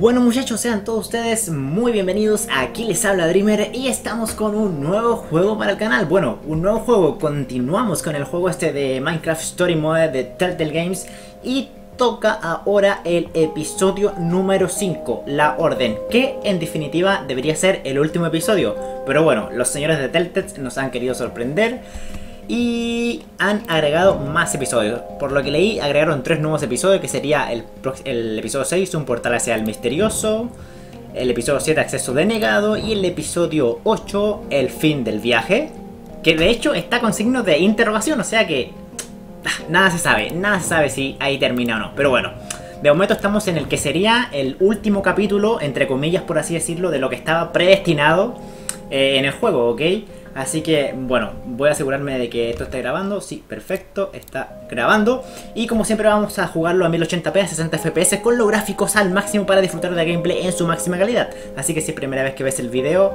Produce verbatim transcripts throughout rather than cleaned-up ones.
Bueno muchachos, sean todos ustedes muy bienvenidos, aquí les habla Dreamer y estamos con un nuevo juego para el canal. Bueno, un nuevo juego, continuamos con el juego este de Minecraft Story Mode de Telltale Games. Y toca ahora el episodio número cinco, La Orden, que en definitiva debería ser el último episodio. Pero bueno, los señores de Telltale nos han querido sorprender y han agregado más episodios. Por lo que leí, agregaron tres nuevos episodios, que sería el, el episodio seis, un portal hacia el misterioso, el episodio siete, acceso denegado, y el episodio ocho, el fin del viaje, que de hecho está con signos de interrogación, o sea que nada se sabe, nada se sabe si ahí termina o no. Pero bueno, de momento estamos en el que sería el último capítulo, entre comillas por así decirlo, de lo que estaba predestinado eh, en el juego, ¿ok? Así que, bueno, voy a asegurarme de que esto esté grabando. Sí, perfecto, está grabando. Y como siempre vamos a jugarlo a mil ochenta p, a sesenta f p s, con los gráficos al máximo para disfrutar de gameplay en su máxima calidad. Así que si es primera vez que ves el video,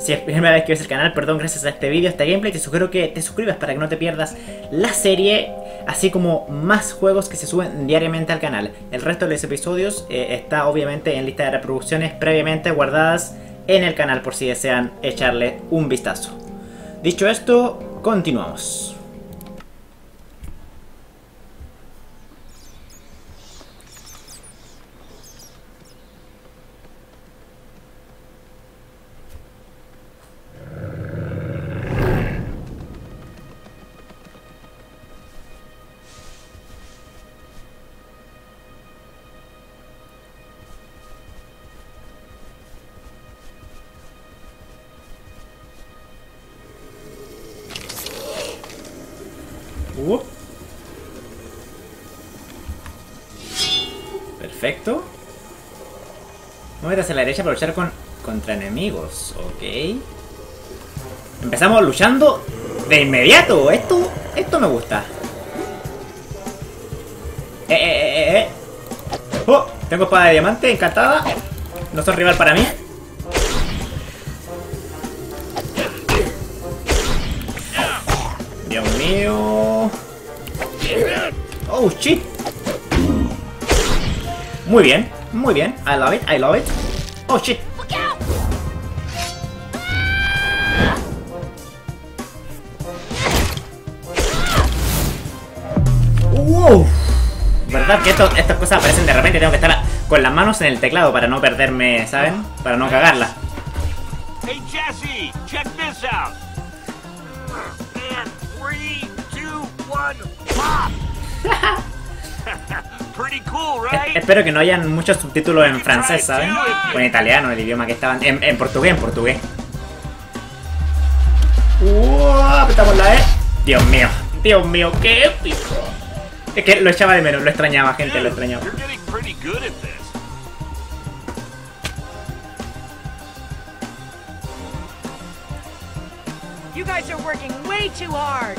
si es primera vez que ves el canal, perdón, gracias a este video, este gameplay, te sugiero que te suscribas para que no te pierdas la serie, así como más juegos que se suben diariamente al canal. El resto de los episodios eh, está obviamente en lista de reproducciones previamente guardadas en el canal, por si desean echarle un vistazo. Dicho esto, continuamos. Perfecto. Vamos a ir hacia la derecha para luchar con, contra enemigos. Ok. Empezamos luchando de inmediato. Esto, esto me gusta. Eh, eh, eh, eh. Oh, tengo espada de diamante, encantada. No son rival para mí. Dios mío. Oh, shit. Muy bien, muy bien, I love it, I love it. Oh shit. Wow. ¿Verdad que esto, estas cosas aparecen de repente? Tengo que estar con las manos en el teclado para no perderme, ¿saben? Para no cagarla. Hey Jesse, check this out. And three, two, one, pop. Cool, right? es, espero que no hayan muchos subtítulos en francés, ¿sabes? O en italiano, el idioma que estaban. En, en portugués, en portugués. ¡Wow! Apretamos la E. Dios mío, Dios mío, qué épico. Es que lo echaba de menos, lo extrañaba, gente, lo extrañaba. You guys are working way too hard.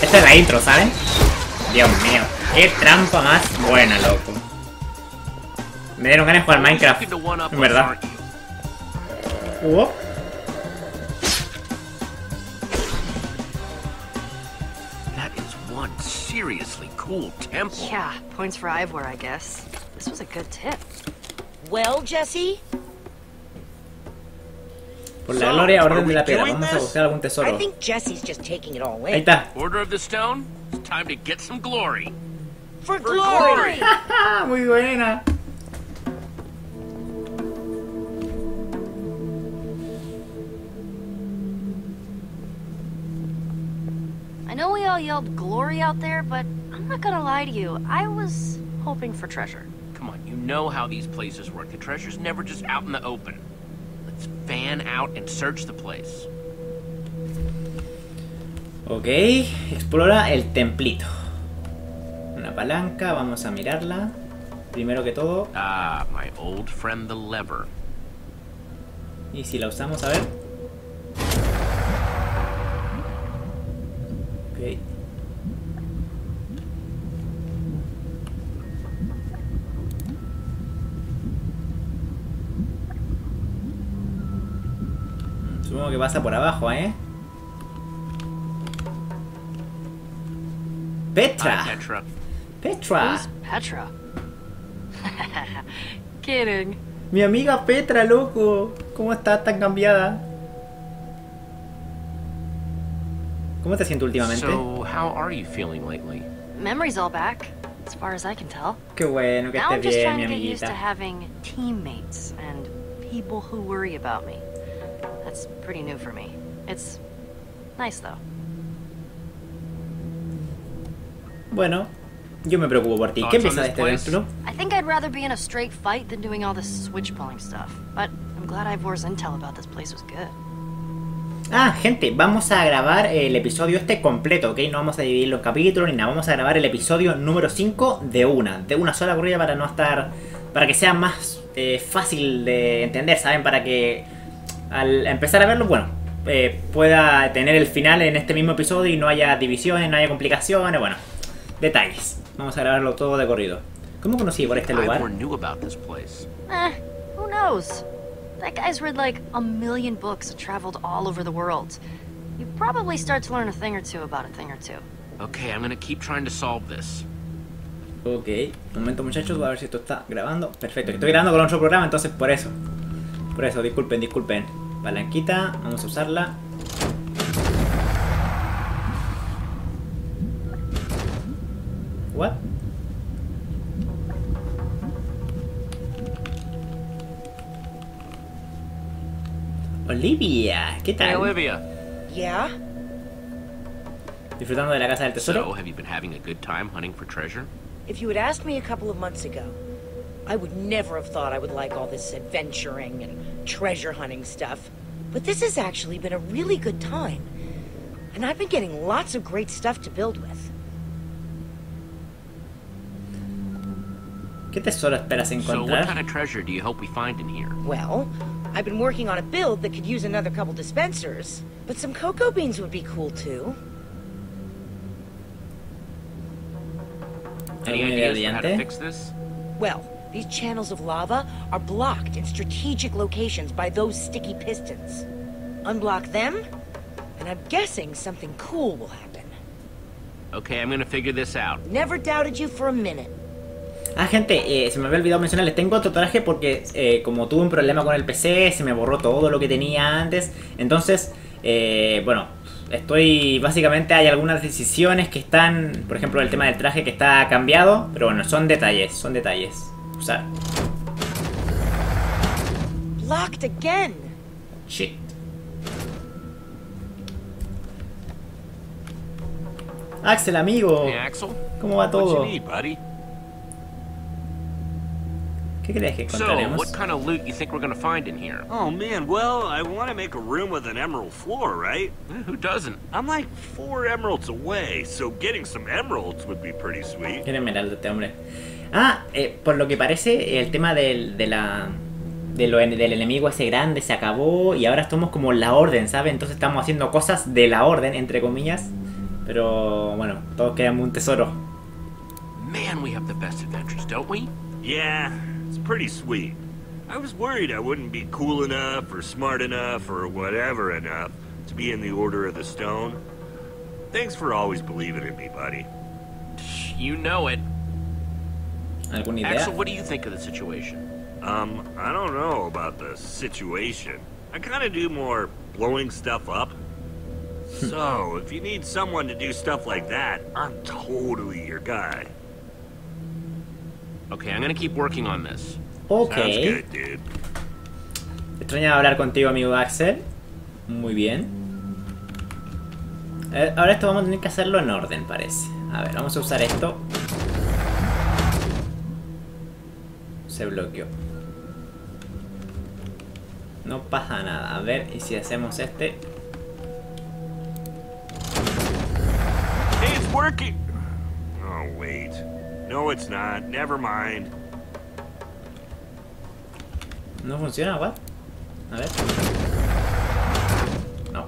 Esta es la intro, ¿saben? Dios mío, qué trampa más buena, loco. Me dieron ganas de jugar Minecraft, en verdad. ¿Hubo? That is one seriously cool temple. Yeah, points for Ivor, I guess. This was a good tip. Well, Jesse. Por la gloria, orden de la piedra. Vamos a buscar algún tesoro. Ahí está. Order of the stone. It's time to get some glory. For glory. Muy buena. I know we all yelled glory out there, but I'm not gonna lie to you. I was hoping for treasure. Come on, you know how these places work. The treasure's never just out in the open. Fan out and search the place. Ok, explora el templito. Una palanca, vamos a mirarla. Primero que todo. Ah, my old friend the lever. Y si la usamos, a ver. Ok. Supongo que pasa por abajo, ¿eh? Petra. I'm Petra. Petra. Who's Petra? Kidding. Mi amiga Petra, loco. ¿Cómo estás tan cambiada? ¿Cómo te sientes últimamente? So, how are you feeling lately? Memory's all back, as far as I can tell. Qué bueno que estés bien, mi amiguita. Now I'm just trying to get used to having teammates and people who worry about me. That's pretty new for me. It's nice though. Bueno, yo me preocupo por ti. ¿Qué piensas de este capítulo? I think I'd rather be in a straight fight than doing all this switch pulling stuff. But I'm glad Ivor's intel about this place was good. Ah, gente, vamos a grabar el episodio este completo, ¿ok? No vamos a dividir los capítulos ni nada, vamos a grabar el episodio número cinco de una, de una sola corrida para no estar, para que sea más eh, fácil de entender, ¿saben? Para que al empezar a verlo, bueno, eh, pueda tener el final en este mismo episodio y no haya divisiones, no haya complicaciones, bueno, detalles. Vamos a grabarlo todo de corrido. ¿Cómo conocí por este lugar? Eh, who knows? That guy's read like a million books and traveled all over the world. You probably start to learn a thing or two about a thing or two. Okay, I'm gonna keep trying to solve this. Okay, un momento muchachos, voy a ver si esto está grabando. Perfecto, estoy grabando con otro programa, entonces por eso. Por eso, disculpen, disculpen. Palanquita, vamos a usarla. What? Olivia, ¿qué tal? Hey, Olivia. Yeah. Disfrutando de la casa del tesoro. So, have you been having a good time hunting for treasure? If you had asked me a couple of months ago, I would never have thought I would like all this adventuring and treasure hunting stuff. But this has actually been a really good time, and I've been getting lots of great stuff to build with. ¿Qué tesoro esperas encontrar? So, what kind of treasure do you hope we find in here? Well, I've been working on a build that could use another couple dispensers, but some cocoa beans would be cool too. Any ideas on how to fix this? Well, these channels of lava are blocked in strategic locations by those sticky pistons. Unblock them, and I'm guessing something cool will happen. Okay, I'm gonna figure this out. Never doubted you for a minute. Ah, gente, eh, se me había olvidado mencionarles, tengo otro traje porque eh, como tuve un problema con el P C, se me borró todo lo que tenía antes. Entonces, eh, bueno, estoy, básicamente hay algunas decisiones que están, por ejemplo, el tema del traje que está cambiado. Pero bueno, son detalles, son detalles. O sea... Blocked again. Shit. Axel, amigo. Hey, Axel. ¿Cómo va todo? ¿Qué necesitas, So, what kind of loot you think we're gonna find in here? Oh man, well, I want to make a room with an emerald floor, right? Who doesn't? I'm like four emeralds away, so getting some emeralds would be pretty sweet. Tiene emeralda este hombre. Ah, eh, por lo que parece, el tema del, de la, de lo, del enemigo ese grande se acabó y ahora estamos como la orden, ¿sabes? Entonces estamos haciendo cosas de la orden, entre comillas. Pero bueno, todos quedan un tesoro. Man, we have the best adventures, don't we? Yeah. It's pretty sweet. I was worried I wouldn't be cool enough or smart enough or whatever enough to be in the Order of the Stone. Thanks for always believing in me, buddy. You know it. ¿Alguna idea? Axel, what do you think of the situation? Um, I don't know about the situation. I kind of do more blowing stuff up. So, if you need someone to do stuff like that, I'm totally your guy. Okay, I'm gonna keep working on this. Okay. Sounds good, dude. Extraña hablar contigo, amigo Axel. Muy bien. Eh, ahora esto vamos a tener que hacerlo en orden, parece. A ver, vamos a usar esto. Se bloqueó. No pasa nada. A ver, y si hacemos este. Hey, it's working. Oh, wait. No, it's not. Never mind. No funciona, what? A ver. No.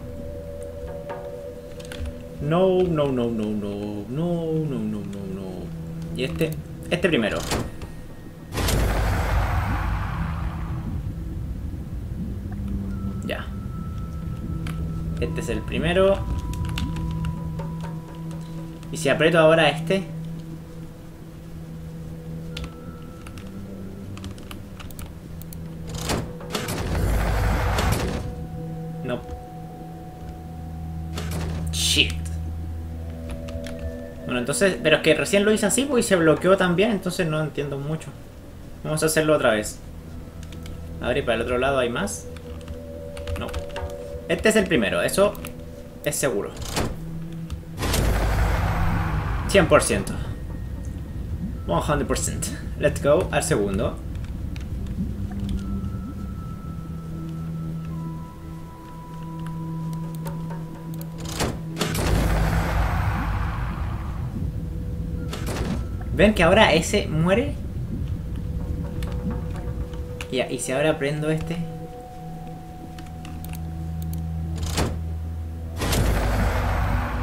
No, no, no, no, no, no, no, no, no, no. Y este, este primero. Ya. Este es el primero. Y si aprieto ahora este... No. Shit. Bueno, entonces... Pero es que recién lo hice así, pues, y se bloqueó también. Entonces no entiendo mucho. Vamos a hacerlo otra vez. A ver, y para el otro lado hay más. No. Este es el primero. Eso es seguro. cien por ciento. cien por ciento. Let's go al segundo. ¿Ven que ahora ese muere? Ya, y si ahora prendo este.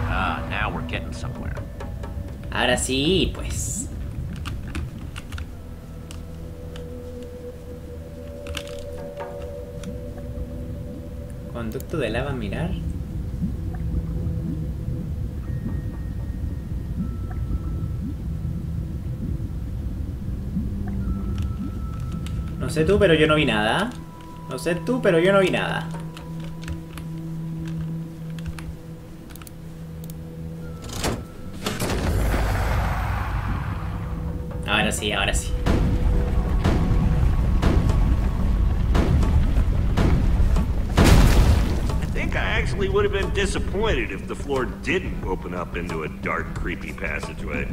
Ah, now we're getting somewhere. Ahora sí, pues. Conducto de lava, mirar. No sé tú, pero yo no vi nada. No sé tú, pero yo no vi nada. Ahora sí, ahora sí. I think I actually would have been disappointed if the floor didn't open up into a dark, creepy passageway.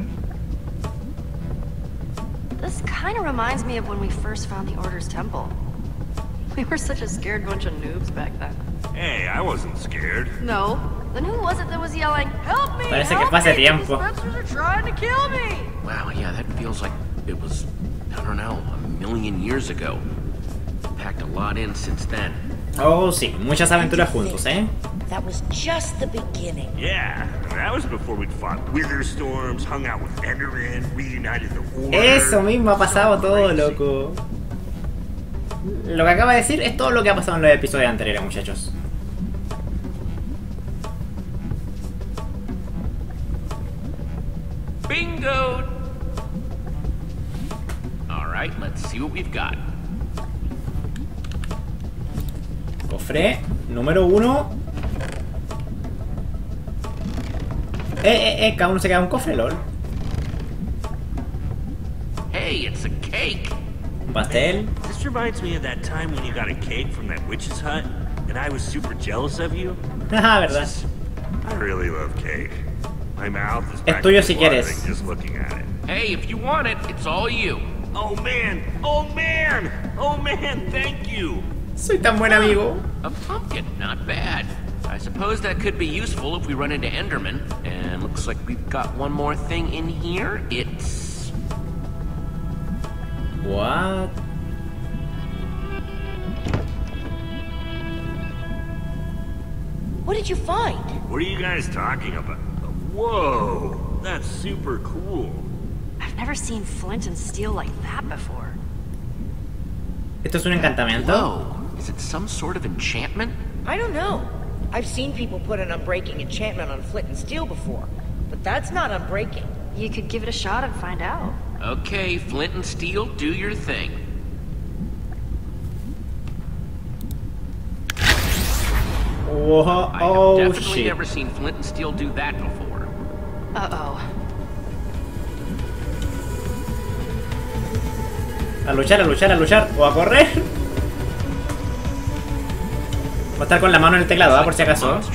This kind of reminds me of when we first found the Order's temple. We were such a scared bunch of noobs back then. Hey, I wasn't scared. No. Then who was it that was yelling, "Help me! Parece help que pase me! Tiempo. The Spencers are trying to kill me!" Wow, yeah, that feels like it was, I don't know, a million years ago. Packed a lot in since then. Oh, sí, muchas aventuras juntos, eh? That was just the beginning. Yeah, that was before we'd fought Witherstorms, hung out with Enderran, reunited the Order. Eso mismo ha pasado todo, loco. Lo que acaba de decir es todo lo que ha pasado en los episodios anteriores, muchachos. Bingo. All right, let's see what we've got. Cofre número uno. Eh, eh, eh, cada uno se queda un cofre, lol. Hey, it's a cake. Un pastel. This reminds me of that time when you got a cake from that witch's hut and I was super jealous of you. Haha, verdad. I really love cake. My mouth is back to watering just looking at it. Hey, if you want it, it's all you. Oh man, oh man, oh man, thank you. Soy tan buen amigo. A pumpkin, not bad. I suppose that could be useful if we run into Enderman. And looks like we've got one more thing in here. It's... What? What did you find? What are you guys talking about? Whoa, that's super cool. I've never seen flint and steel like that before. Esto es un encantamiento. Whoa, is it some sort of enchantment? I don't know. I've seen people put an unbreaking enchantment on flint and steel before, but that's not unbreaking. You could give it a shot and find out. Okay, flint and steel, do your thing. Whoa, oh, I have definitely shit. Never seen flint and steel do that before. Uh-oh. A luchar, a luchar, a luchar, o a correr. Voy a estar con la mano en el teclado, ¿ah? Por si acaso. So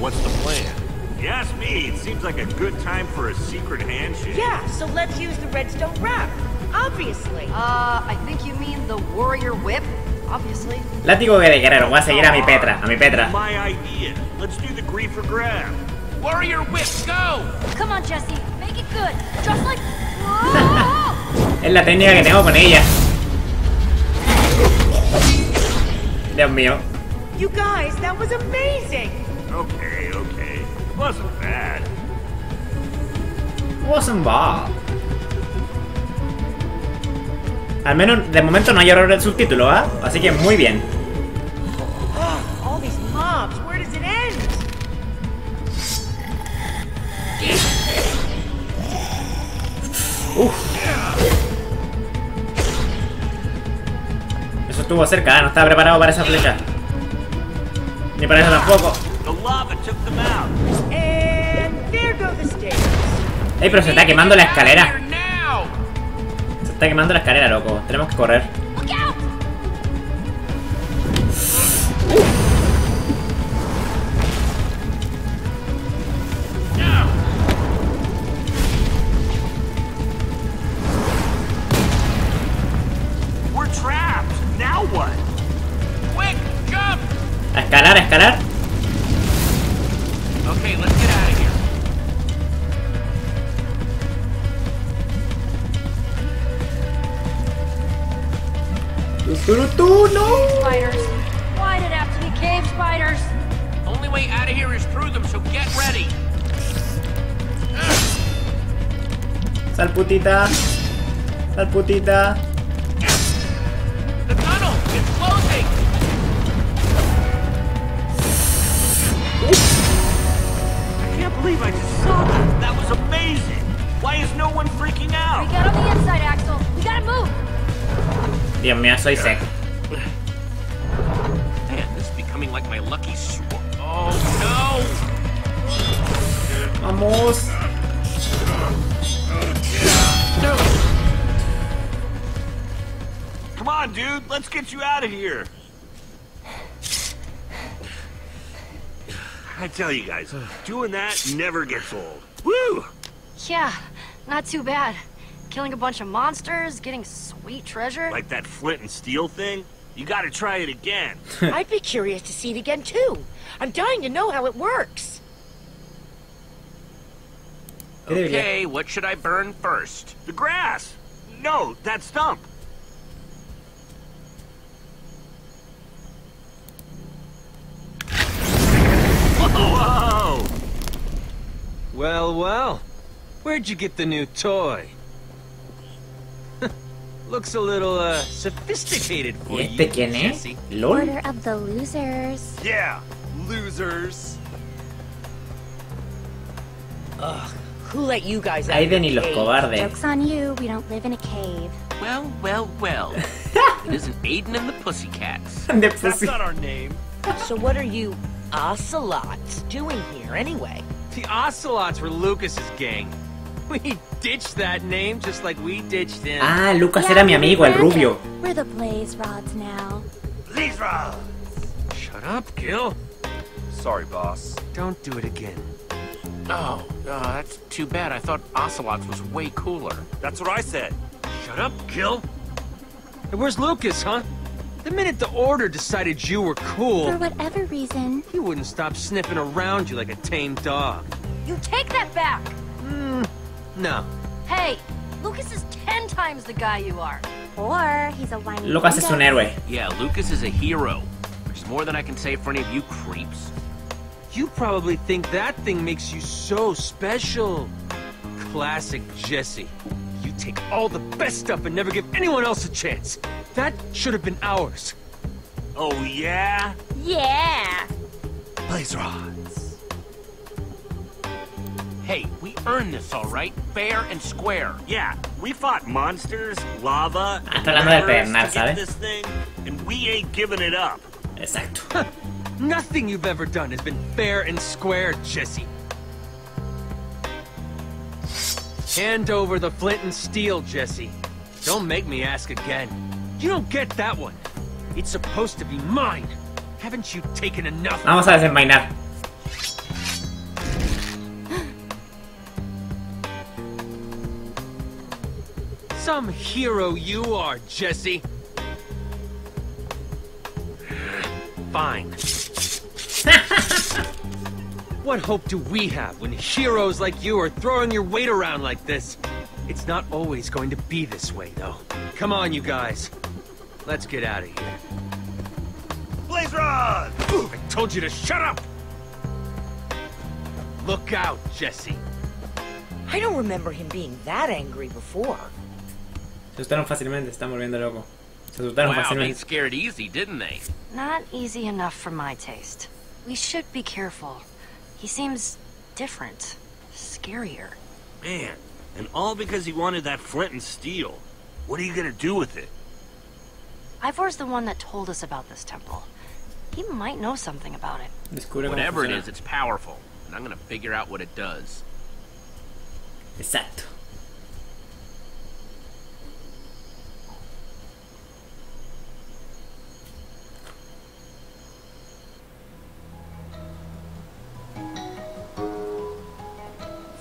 what's the plan? Yes, me. It seems like a good time for a secret handshake. Yeah, so let's use the redstone wrap. Obviously. Uh, I think you mean the warrior whip, obviously. Látigo de guerrero, voy a seguir a mi Petra, a mi Petra. My idea. Let's do the grief or grab. Warrior whip, go. Come on, Jesse. Make it good. Just like es la técnica que tengo con ella. Dios mío. You guys, that was amazing. Okay, okay. Wasn't bad. Wasn't bad. Al menos de momento no hay error del subtítulo, ¿ah? ¿eh? Así que muy bien. All these mobs, where does it end? Uf. Eso estuvo cerca, ¿eh? No estaba preparado para esa flecha. Ni para eso tampoco. Ey, pero se está quemando la escalera. Se está quemando la escalera, loco. Tenemos que correr. A escalar, a escalar. Okay, let's get out of here. Tú, no. Spiders. Why did it have to be cave spiders? Only way out of here is through them, so get ready. Sal putita. Sal putita. The tunnel is closing. I just saw that. That was amazing. Why is no one freaking out? We got on the inside, Axel. We gotta move. Dios mío, soy seco. Man, this is becoming like my lucky sword. Oh no! Vamos. Come on, dude. Let's get you out of here. I tell you guys, doing that never gets old. Woo! Yeah, not too bad. Killing a bunch of monsters, getting sweet treasure. Like that flint and steel thing? You gotta try it again. I'd be curious to see it again, too. I'm dying to know how it works. Okay, what should I burn first? The grass! No, that stump! Whoa! Well, well. Where'd you get the new toy? Looks a little, uh, sophisticated for you, Jesse. Order of the losers. Yeah, losers. Ugh, who let you guys out? Aiden y los cobardes. Joke's on you, we don't live in a cave. Well, well, well. It isn't Aiden and the Pussycats. The pussy. That's not our name. So what are you... Ocelots doing here anyway? The Ocelots were Lucas's gang. We ditched that name just like we ditched him. Ah, Lucas yeah, era mi amigo, el rubio. We're the Blaze Rods now. Blaze Rods! Shut up, Gil. Sorry, boss. Don't do it again. Oh, uh, that's too bad. I thought Ocelots was way cooler. That's what I said. Shut up, Gil. Hey, where's Lucas, huh? The minute the Order decided you were cool... For whatever reason... He wouldn't stop sniffing around you like a tame dog. You take that back! Mm, no. Hey, Lucas is ten times the guy you are. Or he's a whiny... Lucas is un héroe. Yeah, Lucas is a hero. Which is more than I can say for any of you creeps. You probably think that thing makes you so special. Classic Jesse. You take all the best stuff and never give anyone else a chance. That should have been ours. Oh, yeah? Yeah! Blaze Rods. Hey, we earned this, all right? Fair and square. Yeah, we fought monsters, lava, and pernas, to get this thing, and we ain't giving it up. Exacto. Nothing you've ever done has been fair and square, Jesse. Hand over the flint and steel, Jesse. Don't make me ask again. You don't get that one. It's supposed to be mine. Haven't you taken enough? Vamos a desenvainar. Some hero you are, Jesse. Fine. What hope do we have when heroes like you are throwing your weight around like this? It's not always going to be this way, though. Come on, you guys. Let's get out of here. Blaze Rod! I told you to shut up! Look out, Jesse. I don't remember him being that angry before. Se asustaron fácilmente, están volviendo loco. Se asustaron fácilmente. Wow, they scared easy, didn't they? Not easy enough for my taste. We should be careful. He seems different, scarier. Man, And all because he wanted that flint and steel. What are you gonna do with it? Ivor's the one that told us about this temple. He might know something about it. Whatever it is, it's powerful. And I'm gonna figure out what it does. Exacto.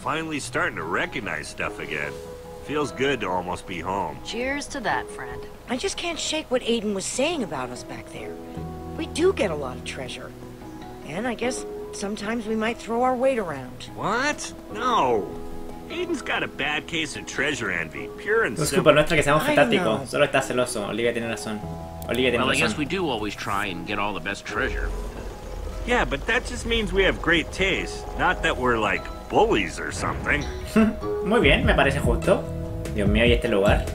Finally starting to recognize stuff again. Feels good to almost be home. Cheers to that, friend. I just can't shake what Aiden was saying about us back there. We do get a lot of treasure. And I guess sometimes we might throw our weight around. What? No. Aiden's got a bad case of treasure envy. Pure and simple. Es culpa nuestra que seamos fantástico. Solo está celoso. Olivia tiene razón. Olivia tiene razón. Well, I guess we do always try and get all the best treasure. Yeah, but that just means we have great taste. Not that we're like... bullies or something. Muy bien, me parece justo. Dios mío, y este lugar.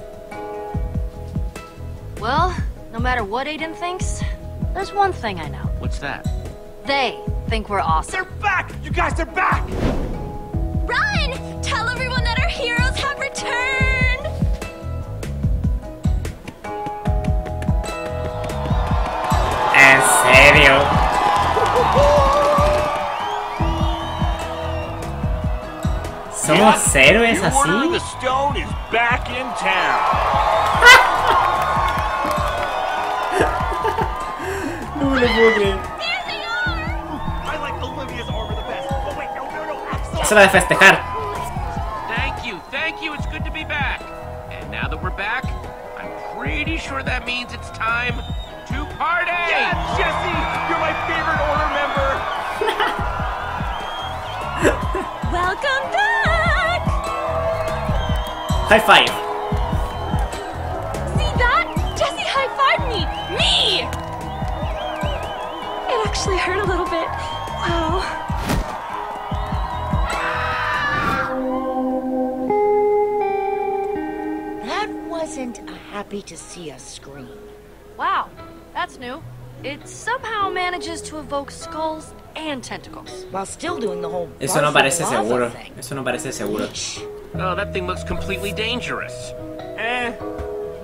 Well, no matter what Aiden thinks, there's one thing I know. What's that? They think we're awesome. They're back! You guys, they're back! Run! Tell everyone that our heroes have returned! ¿En serio? Somos héroes así. No me lo puedo creer. Es hora de festejar. Thank you, thank you. It's good to be back. And now that we're back, I'm pretty sure that means it's time to party. Yeah, Jesse, you're my favorite order member. Welcome back. High five. See that? Jesse high-fived me. Me! It actually hurt a little bit. Wow. That wasn't a happy to see us scream. Wow, that's new. It somehow manages to evoke skulls and tentacles. While still doing the whole... Eso no parece seguro. Eso no parece seguro. Oh, that thing looks completely dangerous. Eh,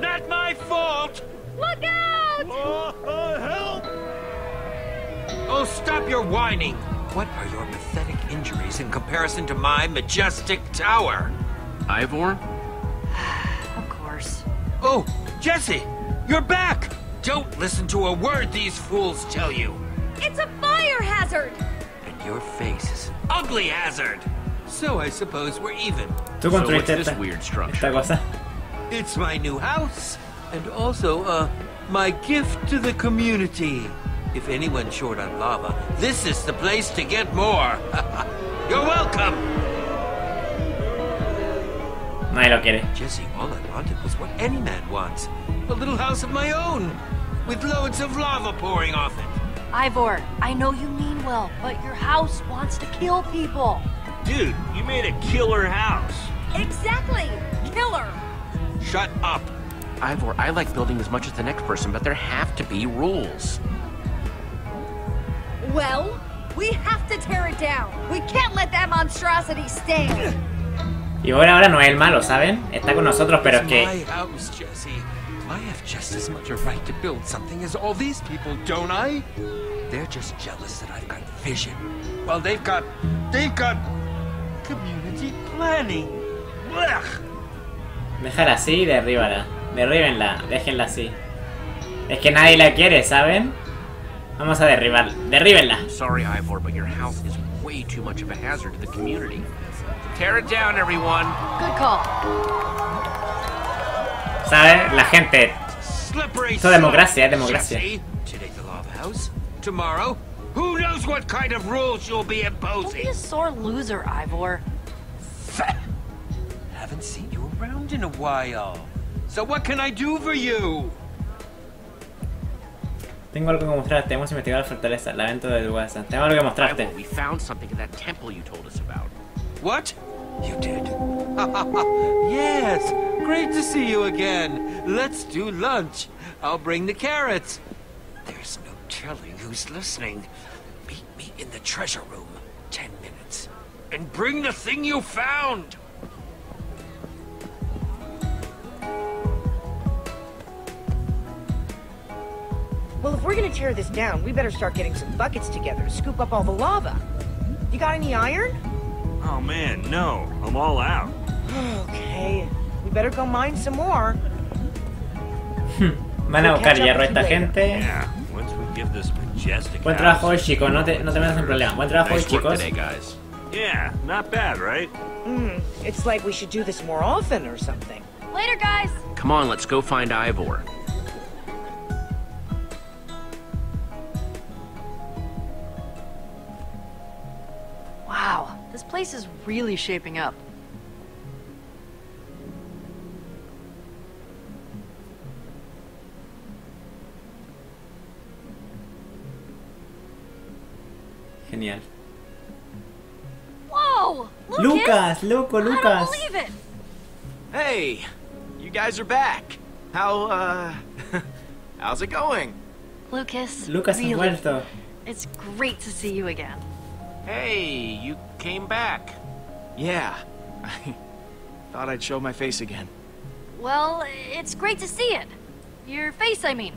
not my fault! Look out! Uh, help! Oh, stop your whining! What are your pathetic injuries in comparison to my majestic tower? Ivor? Of course. Oh, Jesse! You're back! Don't listen to a word these fools tell you! It's a fire hazard! And your face is an ugly hazard! So I suppose we're even. So what's this weird structure? It's my new house, and also, uh, my gift to the community. If anyone's short on lava, this is the place to get more. You're welcome. Nadie lo quiere. Jesse, all I wanted was what any man wants. A little house of my own, with loads of lava pouring off it. Ivor, I know you mean well, but your house wants to kill people. Dude, you made a killer house. Exactly. Killer. Shut up. Ivor, I like building as much as the next person, but there have to be rules. Well, we have to tear it down. We can't let that monstrosity stay. Y ahora, ahora no es el malo, ¿saben? Está con nosotros, pero es que... My house, Jesse. I have just as much a right to build something as all these people, don't I? They're just jealous that I've got vision. Well, they've got... They've got... Community planning. Déjala así y derríbala. Derríbenla, déjenla así. Es que nadie la quiere, ¿saben? Vamos a derribarla. Derríbenla. Sorry, Ivor, but your house is way too much of a hazard to the community. Tear it down, everyone. Good call. ¿Saben? La gente. Esto es democracia, es democracia. Tomorrow. Who knows what kind of rules you'll be imposing? Don't be a sore loser, Ivor. Haven't seen you around in a while. So what can I do for you? Tengo algo que mostrarte. Hemos investigado la fortaleza, el lamento de Lucas. Tengo algo que mostrarte. We found something in that temple you told us about. What? You did? Yes. Great to see you again. Let's do lunch. I'll bring the carrots. There's no telling who's listening. Meet me in the treasure room. Ten minutes. And bring the thing you found! If we're gonna tear this down, we better start getting some buckets together to scoop up all the lava. You got any iron? Oh man, no. I'm all out. Okay. We better go mine some more. Van a buscar hierro a esta gente. Buen trabajo hoy, chicos. No te, no te metas en problema. Buen trabajo hoy, chicos. Yeah, not bad, right? Mm, it's like we should do this more often or something. Later, guys. Come on, let's go find Ivor. Wow, this place is really shaping up. Genial. Whoa, Lucas, loco, Lucas. I don't believe it. Hey, you guys are back. How uh how's it going? Lucas. Lucas really, vuelto. It's great to see you again. Hey, you came back. Yeah. I thought I'd show my face again. Well, it's great to see it. Your face, I mean.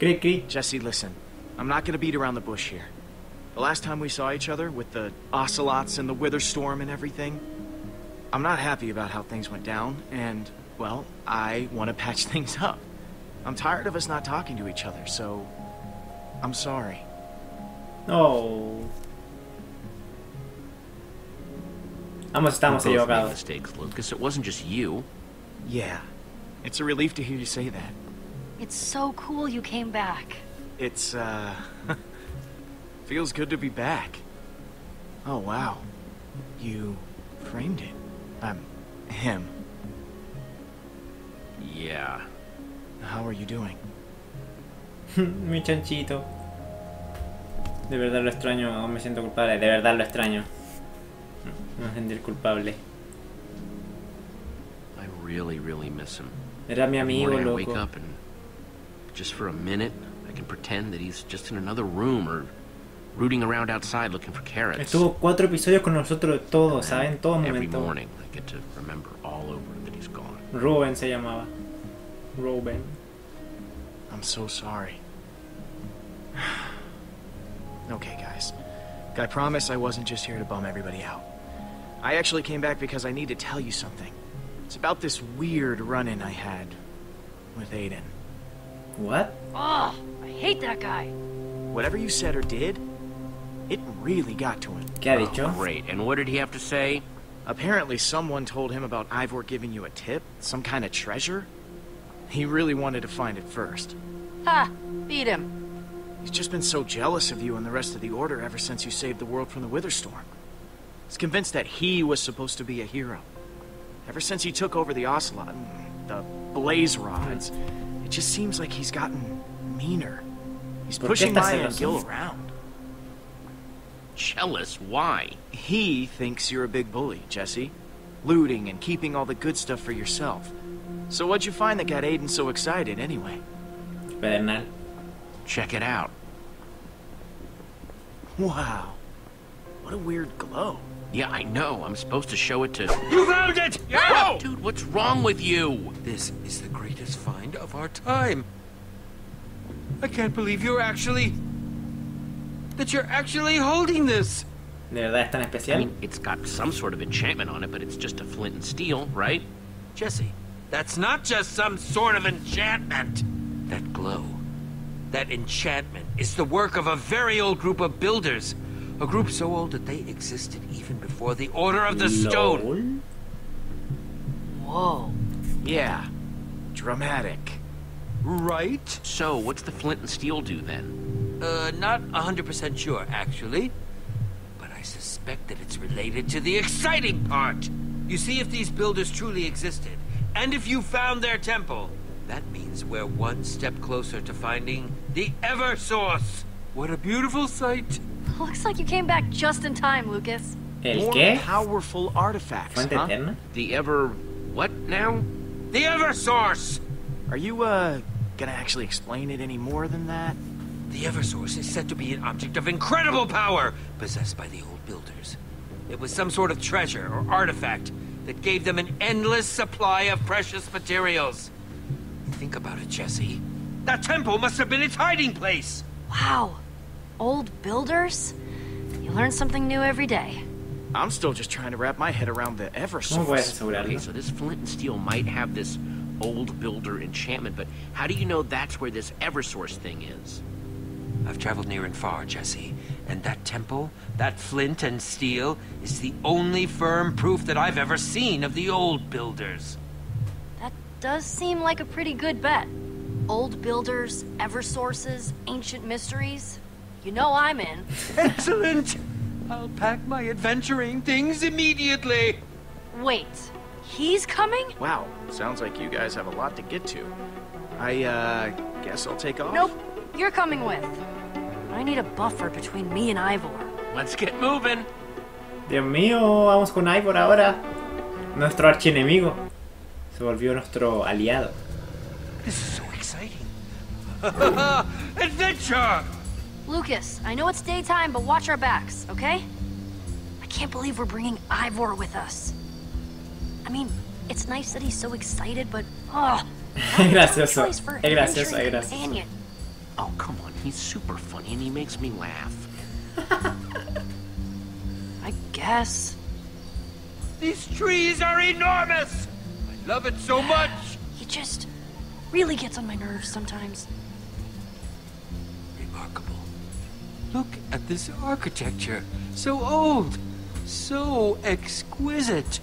Jesse, listen. I'm not gonna beat around the bush here. The last time we saw each other, with the ocelots and the Witherstorm and everything, I'm not happy about how things went down, and, well, I want to patch things up. I'm tired of us not talking to each other, so I'm sorry. Oh. Ambos estamos equivocados. Mistakes, Lucas. It wasn't just you. Yeah. It's a relief to hear you say that. It's so cool you came back. It's, uh... feels good to be back. Oh, wow. You framed it. I'm... him. Yeah. How are you doing? Mi chanchito. De verdad lo extraño, aún me siento culpable. De verdad lo extraño. Me voy a sentir culpable. I really, really miss him. Era mi amigo, loco. Just for a minute, I can pretend that he's just in another room or rooting around outside looking for carrots. Estuvo cuatro episodios con nosotros todos, ¿saben? Todo momento. Every morning, I get to remember all over that he's gone. Ruben se llamaba. Ruben. I'm so sorry. Okay, guys. I promise I wasn't just here to bum everybody out. I actually came back because I need to tell you something. It's about this weird run-in I had with Aiden. What? Oh, I hate that guy. Whatever you said or did, it really got to him. Oh, great. And what did he have to say? Apparently someone told him about Ivor giving you a tip, some kind of treasure. He really wanted to find it first. Ha! Beat him. He's just been so jealous of you and the rest of the Order ever since you saved the world from the Witherstorm. He's convinced that he was supposed to be a hero. Ever since he took over the Ocelot, the Blaze Rods, it just seems like he's gotten meaner. He's pushing Maya and Gil around. Jealous? Why? He thinks you're a big bully, Jesse. Looting and keeping all the good stuff for yourself. So what'd you find that got Aiden so excited anyway? Benedict. Check it out. Wow. What a weird glow. Yeah, I know. I'm supposed to show it to... You found it! Yeah! Whoa! Dude, what's wrong with you? This is the greatest find of our time. I can't believe you're actually... that you're actually holding this. ¿De verdad es tan especial? I mean, it's got some sort of enchantment on it, but it's just a flint and steel, right? Jesse, that's not just some sort of enchantment. That glow, that enchantment, is the work of a very old group of builders. A group so old that they existed even before the Order of the Stone. Whoa. Yeah. Dramatic. Right? So, what's the flint and steel do then? Uh, not one hundred percent sure, actually. But I suspect that it's related to the exciting part. You see, if these builders truly existed, and if you found their temple, that means we're one step closer to finding the Eversource. What a beautiful sight. Looks like you came back just in time, Lucas. More powerful artifacts, huh? The ever... what now? The Eversource! Are you, uh, gonna actually explain it any more than that? The Eversource is said to be an object of incredible power, possessed by the old builders. It was some sort of treasure or artifact that gave them an endless supply of precious materials. Think about it, Jesse. That temple must have been its hiding place! Wow. Old builders? You learn something new every day. I'm still just trying to wrap my head around the Eversource. No, okay, so this flint and steel might have this old builder enchantment, but how do you know that's where this Eversource thing is? I've traveled near and far, Jesse, and that temple, that flint and steel, is the only firm proof that I've ever seen of the old builders. That does seem like a pretty good bet. Old builders, Eversources, ancient mysteries. You know I'm in. Excellent! I'll pack my adventuring things immediately. Wait, he's coming? Wow, sounds like you guys have a lot to get to. I, uh, guess I'll take off? Nope, you're coming with. I need a buffer between me and Ivor. Let's get moving. Dios mío, vamos con Ivor ahora. Nuestro archienemigo. Se volvió nuestro aliado. This is so exciting. Adventure! Lucas, I know it's daytime, but watch our backs, okay? I can't believe we're bringing Ivor with us. I mean, it's nice that he's so excited, but oh, gracioso, gracioso, gracioso. Oh, come on, he's super funny and he makes me laugh. I guess. These trees are enormous. I love it so much. He just really gets on my nerves sometimes. Remarkable. Look at this architecture. So old. So exquisite.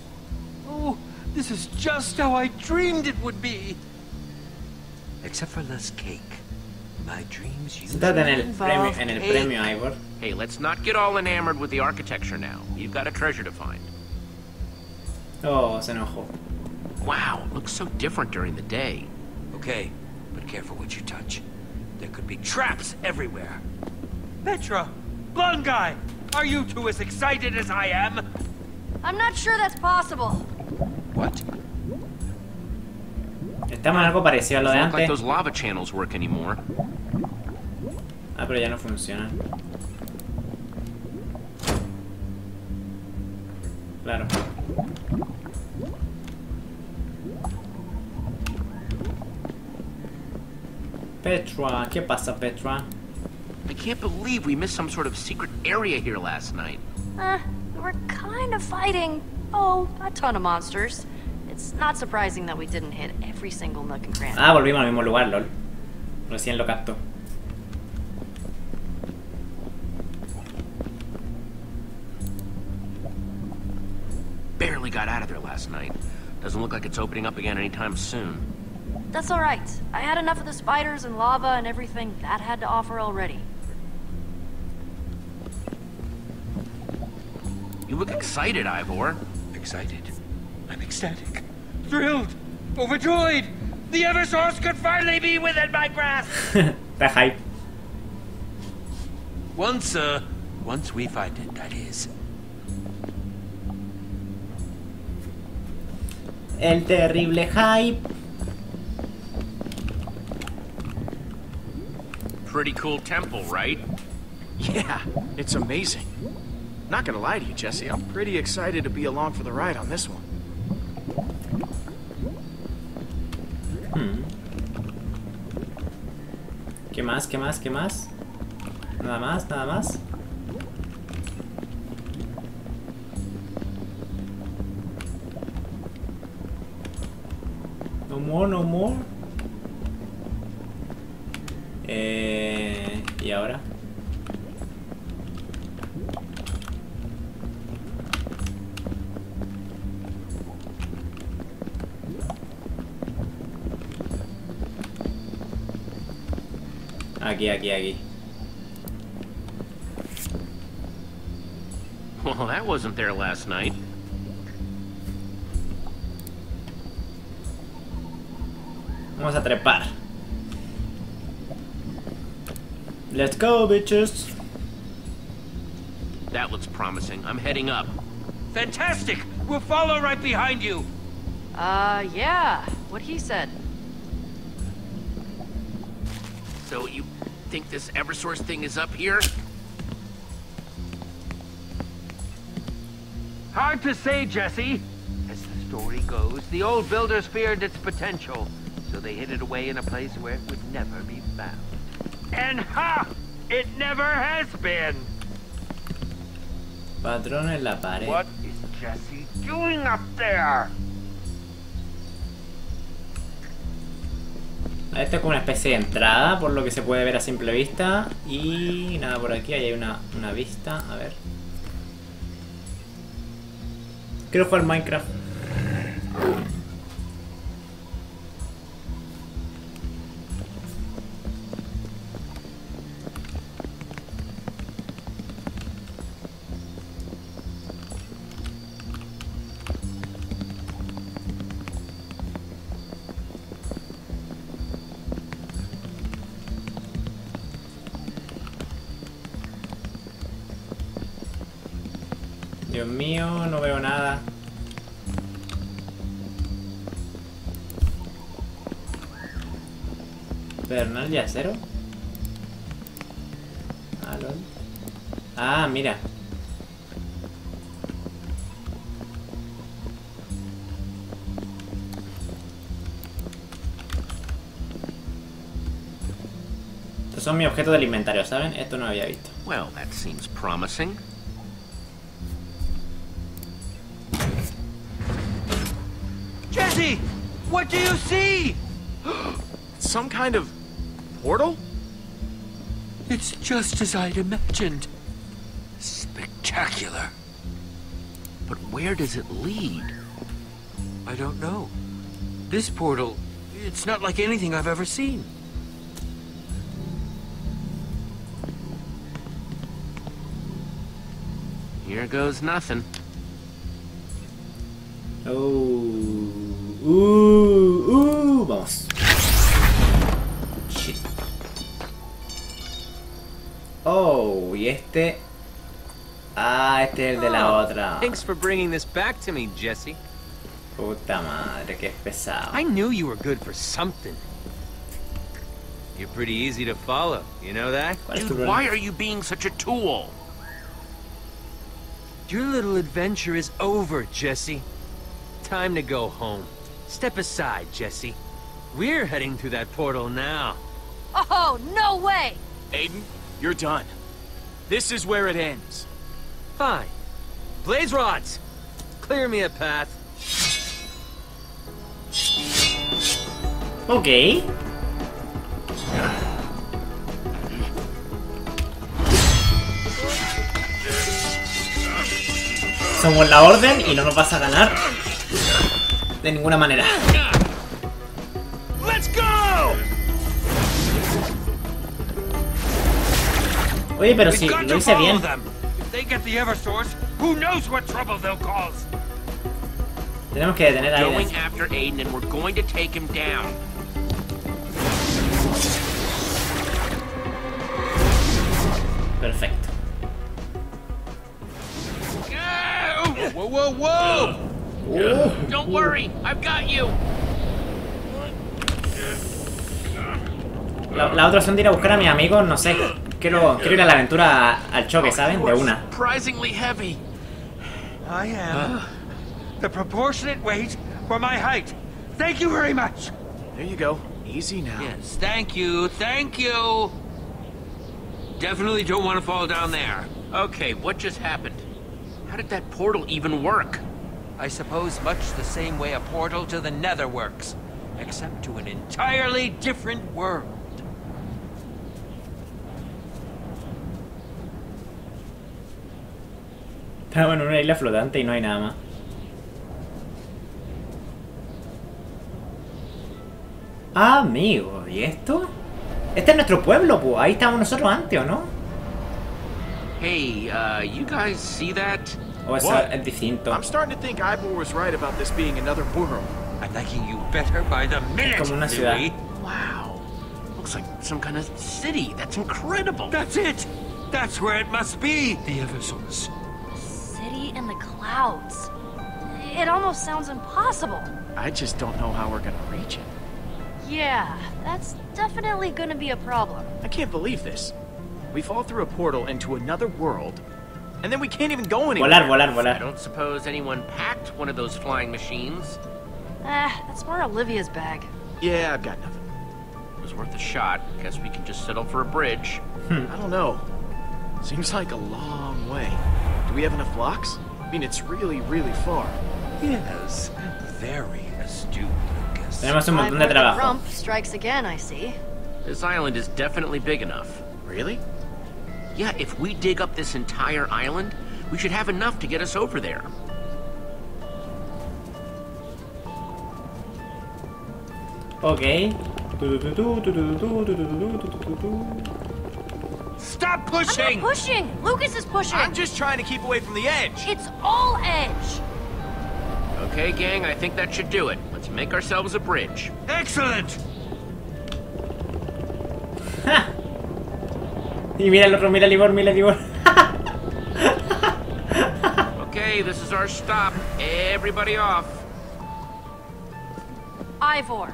Oh, this is just how I dreamed it would be. Except for less cake. My dreams used to involve cake. Hey, let's not get all enamored with the architecture now. You've got a treasure to find. Oh, se enojó. Wow, it looks so different during the day. Okay, but careful what you touch. There could be traps everywhere. Petra! Blonde guy! Are you two as excited as I am? I'm not sure that's possible. What? Estamos en algo parecido a lo de antes. It's not like those lava channels work anymore. Ah, pero ya no funciona. Claro. Petra, ¿qué pasa, Petra? I can't believe we missed some sort of secret area here last night. Uh, we were kind of fighting, oh, a ton of monsters. It's not surprising that we didn't hit every single nook and cranny. Ah, volvimos al mismo lugar, lol. Recién lo captó. Barely got out of there last night. Doesn't look like it's opening up again anytime soon. That's all right. I had enough of the spiders and lava and everything that had to offer already. You look excited, Ivor. Excited? I'm ecstatic. Thrilled. Overjoyed. The Eversource could finally be within my grasp. The hype. Once, uh, once we find it, that is. El terrible hype. Pretty cool temple, right? Yeah, it's amazing. Not gonna lie to you, Jesse, I'm pretty excited to be along for the ride on this one. Hmm. ¿Qué más? ¿Qué más? ¿Qué más? Nada más, nada más. No more, no more. Eh, ¿y ahora? Aquí, aquí, aquí. Well, that wasn't there last night. Vamos a trepar. Let's go, bitches. That looks promising. I'm heading up. Fantastic! We'll follow right behind you. Uh, yeah. What he said. So you think this Eversource thing is up here? Hard to say, Jesse. As the story goes, the old builders feared its potential, so they hid it away in a place where it would never be found. And ha! It never has been! Patrón en la pared. What is Jesse doing up there? Esto es como una especie de entrada, por lo que se puede ver a simple vista. Y nada, por aquí hay una, una vista. A ver. Quiero jugar Minecraft. Dios mío, no veo nada. Pedernal ya cero. Ah, lol. Ah, mira. Estos son mis objetos del inventario, ¿saben? Esto no lo había visto. Well, that seems promising. What do you see? Some kind of portal? It's just as I'd imagined. Spectacular. But where does it lead? I don't know. This portal, it's not like anything I've ever seen. Here goes nothing. Oh. Uh, uh, vamos. Shit. Oh, y este. Ah, este es el de la otra. Thanks for bringing this back to me, Jesse. Puta madre, qué pesado. I knew you were good for something. You're pretty easy to follow, you know that? Dude, why are you being such a tool? Your little adventure is over, Jesse. Time to go home. Step aside, Jesse. We're heading through that portal now. Oh, no way! Aiden, you're done. This is where it ends. Fine. Blaze rods! Clear me a path. Okay. Somos la orden y no nos vas a ganar de ninguna manera. Oye, pero si lo hice bien. Tenemos que detener a Aiden. Perfecto. Whoa, whoa, whoa! Oh. Don't worry, I've got you. La, la otra opción de ir a buscar a mis amigos, no sé. Quiero, quiero ir a la aventura a, al choque, ¿saben? De una. Surprisingly heavy. I am the proportionate weight for my height. Thank you very much. There you go. Easy now. Yes, thank you, thank you. Definitely don't want to fall down there. Okay, what just happened? How did that portal even work? I suppose much the same way a portal to the nether works, except to an entirely different world. Estamos en una isla flotante y no hay nada más. Ah, amigo, ¿y esto? Este es nuestro pueblo, pues. Ahí estábamos nosotros antes, ¿o no? Hey, uh, you guys see that? I'm starting to think Ivor was right about this being another world. I'm liking you better by the minute. Wow. Looks like some kind of city. That's incredible. That's it. That's where it must be. The Eversource. A city in the clouds. It almost sounds impossible. I just don't know how we're gonna reach it. Yeah, that's definitely gonna be a problem. I can't believe this. We fall through a portal into another world. And then we can't even go anywhere. Volar, volar, volar. I don't suppose anyone packed one of those flying machines. Ah, uh, that's more Olivia's bag. Yeah, I've got nothing. It was worth a shot. Guess we can just settle for a bridge. Hmm. I don't know. Seems like a long way. Do we have enough blocks? I mean, it's really, really far. Yes, very astute, Lucas. Tenemos un montón de trabajo. The rump strikes again, I see. This island is definitely big enough. Really? Yeah, if we dig up this entire island, we should have enough to get us over there. Okay. Stop pushing! I'm not pushing! Lucas is pushing! I'm just trying to keep away from the edge! It's all edge! Okay, gang, I think that should do it. Let's make ourselves a bridge. Excellent! Y mira el otro, mira el Ivor, mira el Ivor. Okay, this is our stop. Everybody off. Ivor,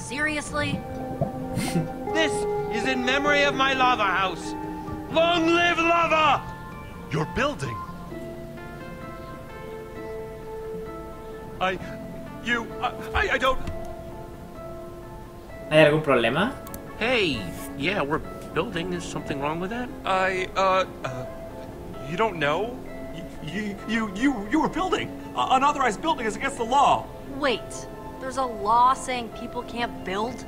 seriously? This is in memory of my lava house. Long live lava! Your building. I, you, I, I don't. ¿Hay algún problema? Hey, yeah, we're. Building, is something wrong with that? I, uh, uh you don't know? You, you, you, you were building. Uh, unauthorized building is against the law. Wait, there's a law saying people can't build?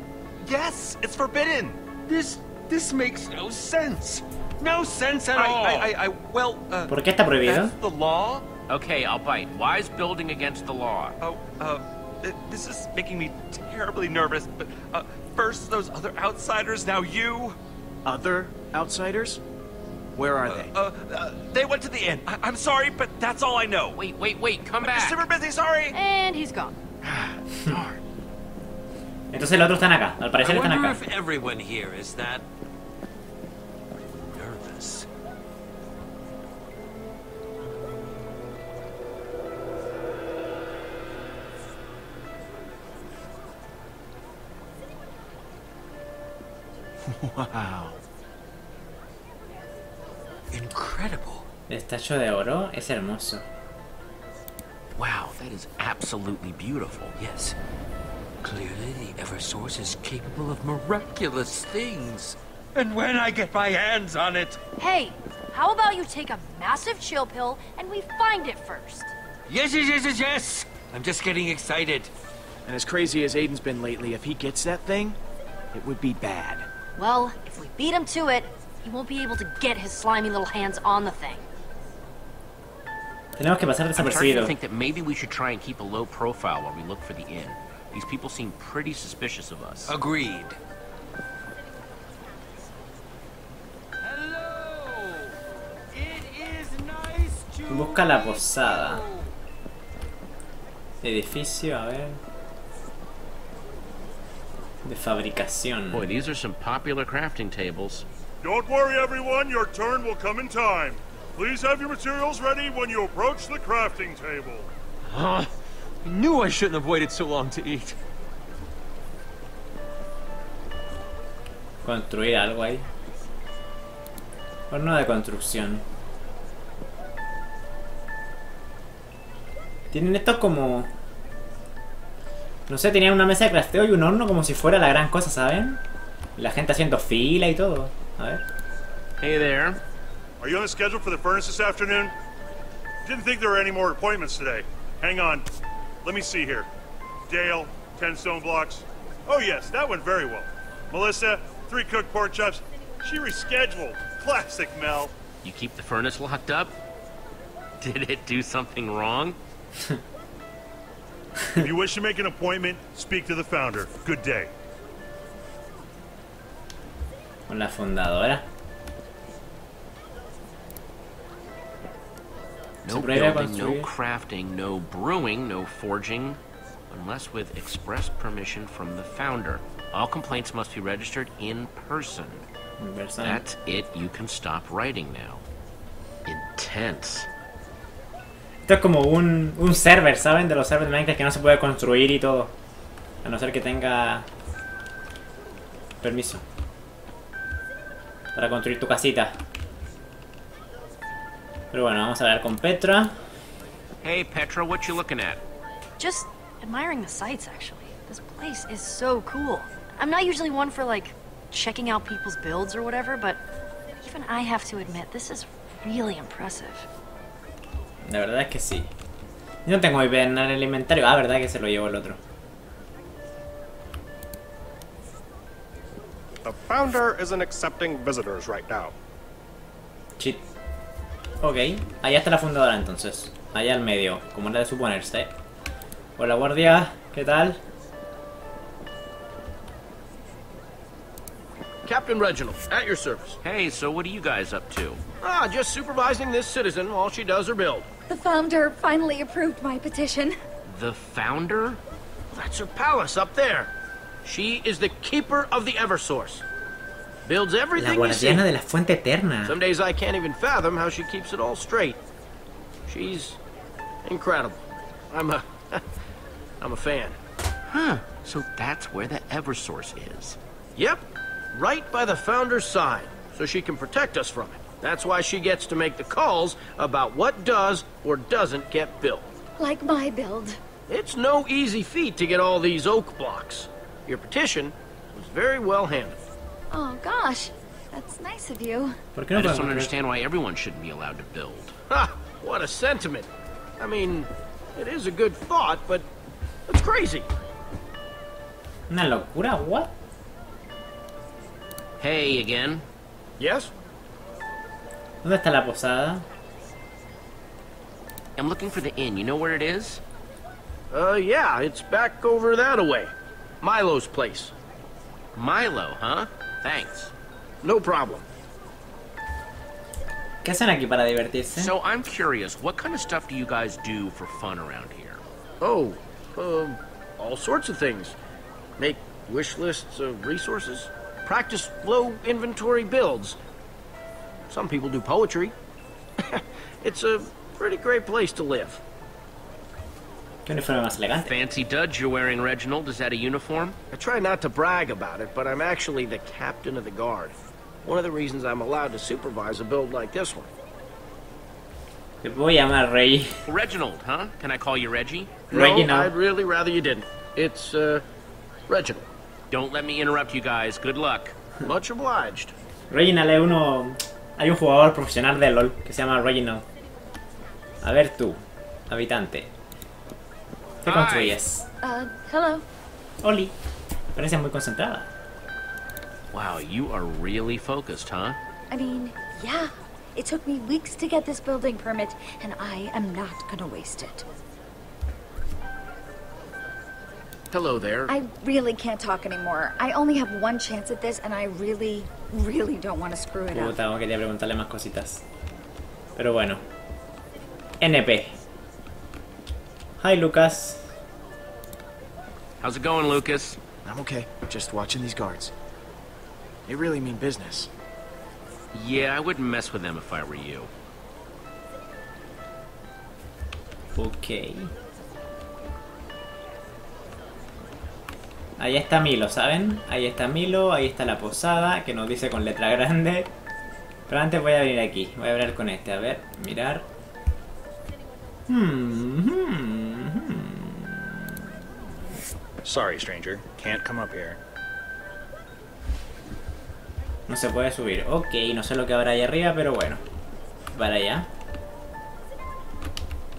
Yes, it's forbidden. This, this makes no sense. No sense at I, all. I, I, I, well, uh, ¿Por qué está prohibido? That's the law? Okay, I'll bite. Why is building against the law? Oh, uh, this is making me terribly nervous, but, uh, first those other outsiders, now you. Other outsiders? Where are uh, they? Uh, uh, they went to the inn. I I'm sorry, but that's all I know. Wait, wait, wait, come I'm back. Super busy, sorry. And he's gone. Darn. Entonces los otros están acá. Al parecer están acá. I wonder if everyone here is that nervous. Wow. Incredible. Está hecho de oro, es hermoso. Wow, that is absolutely beautiful. Yes. Clearly the Eversource is capable of miraculous things. And when I get my hands on it. Hey, how about you take a massive chill pill and we find it first? Yes, yes, yes, yes, yes. I'm just getting excited. And as crazy as Aiden's been lately, if he gets that thing, it would be bad. Well, if we beat him to it, he won't be able to get his slimy little hands on the thing. I'm starting to think that maybe we should try and keep a low profile while we look for the inn. These people seem pretty suspicious of us. Agreed. Hello. It is nice to Busca la posada. Edificio, a ver. De fabricación. Boy, these are some popular crafting tables. Don't worry, everyone. Your turn will come in time. Please have your materials ready when you approach the crafting table. Huh? I knew I shouldn't have waited so long to eat. Construir algo ahí. Horno de construcción. Tienen esto como... No sé, tenían una mesa de crafteo y un horno como si fuera la gran cosa, ¿saben? La gente haciendo fila y todo. A ver. Hey there. Are you on the schedule for the furnace this afternoon? Didn't think there were any more appointments today. Hang on. Let me see here. Dale, ten stone blocks. Oh yes, that went very well. Melissa, three cooked pork chops. She rescheduled. Classic Mel. You keep the furnace locked up? Did it do something wrong? If you wish to make an appointment, speak to the founder. Good day. Con la fundadora. No building, no crafting, no brewing, no forging, unless with express permission from the founder. All complaints must be registered in person. That's it. You can stop writing now. Intense. Esto es como un, un server, ¿saben? De los servers de Minecraft que no se puede construir y todo. A no ser que tenga permiso para construir tu casita. Pero bueno, vamos a hablar con Petra. Hey Petra, what you looking at? Just admiring the sights actually. This place is so cool. I'm not usually one for like checking out people's builds or whatever, but even I have to admit this is really impressive. La verdad es que sí. Yo no tengo muy bien en el inventario. Ah, verdad que se lo llevó el otro. The founder isn't accepting visitors right now. Shit. Ok, allá está la fundadora entonces. Allá al medio, como era de suponerse. Hola guardia, ¿qué tal? Captain Reginald, at your service. Hey, so what are you guys up to? Ah, just supervising this citizen while she does her build. The founder finally approved my petition. The founder? That's her palace up there. She is the keeper of the Eversource. Builds everything you see. La guardiana de la fuente eterna. Some days I can't even fathom how she keeps it all straight. She's incredible. I'm a I'm a fan. Huh. So that's where the Eversource is. Yep. Right by the founder's side, so she can protect us from it. That's why she gets to make the calls about what does or doesn't get built. Like my build. It's no easy feat to get all these oak blocks. Your petition was very well handled. Oh gosh, that's nice of you. I just don't understand why everyone shouldn't be allowed to build. Ha! What a sentiment. I mean, it is a good thought, but it's crazy. Una locura, what? Hey again. Yes? ¿Dónde está la posada? I'm looking for the inn. You know where it is? Uh, yeah, it's back over that way. Milo's place. Milo, huh? Thanks. No problem. ¿Qué hacen aquí para divertirse? So I'm curious, what kind of stuff do you guys do for fun around here? Oh, um, uh, all sorts of things. Make wish lists of resources. Practice low inventory builds. Some people do poetry. It's a pretty great place to live. Fancy duds you're wearing, Reginald. Is that a uniform? I try not to brag about it, but I'm actually the captain of the guard. One of the reasons I'm allowed to supervise a build like this one. Te voy a llamar Rey. Reginald, huh? Can I call you Reggie? Reginald. No, I'd really rather you didn't. It's, uh, Reginald. Don't let me interrupt you guys. Good luck. Much obliged. Reginald es uno. Hay un jugador profesional de LOL que se llama Reginald. A ver tú, habitante. ¿Qué construyes? Uh, hello. Oli. Parece muy concentrada. Wow, you are really focused, huh? I mean, yeah. It took me weeks to get this building permit, and I am not gonna waste it. Hello there. I really can't talk anymore. I only have one chance at this, and I really, really don't want to screw it up. Puta, quería preguntarle más cositas. Pero bueno. N P. Hi, Lucas. How's it going, Lucas? I'm okay. Just watching these guards. They really mean business. Yeah, I wouldn't mess with them if I were you. Okay. Ahí está Milo, ¿saben? Ahí está Milo, ahí está la posada, que nos dice con letra grande. Pero antes voy a venir aquí, voy a hablar con este, a ver, mirar. Hmm, hmm, hmm. Sorry, stranger, can't come up here. No se puede subir, ok, no sé lo que habrá ahí arriba, pero bueno. Para allá.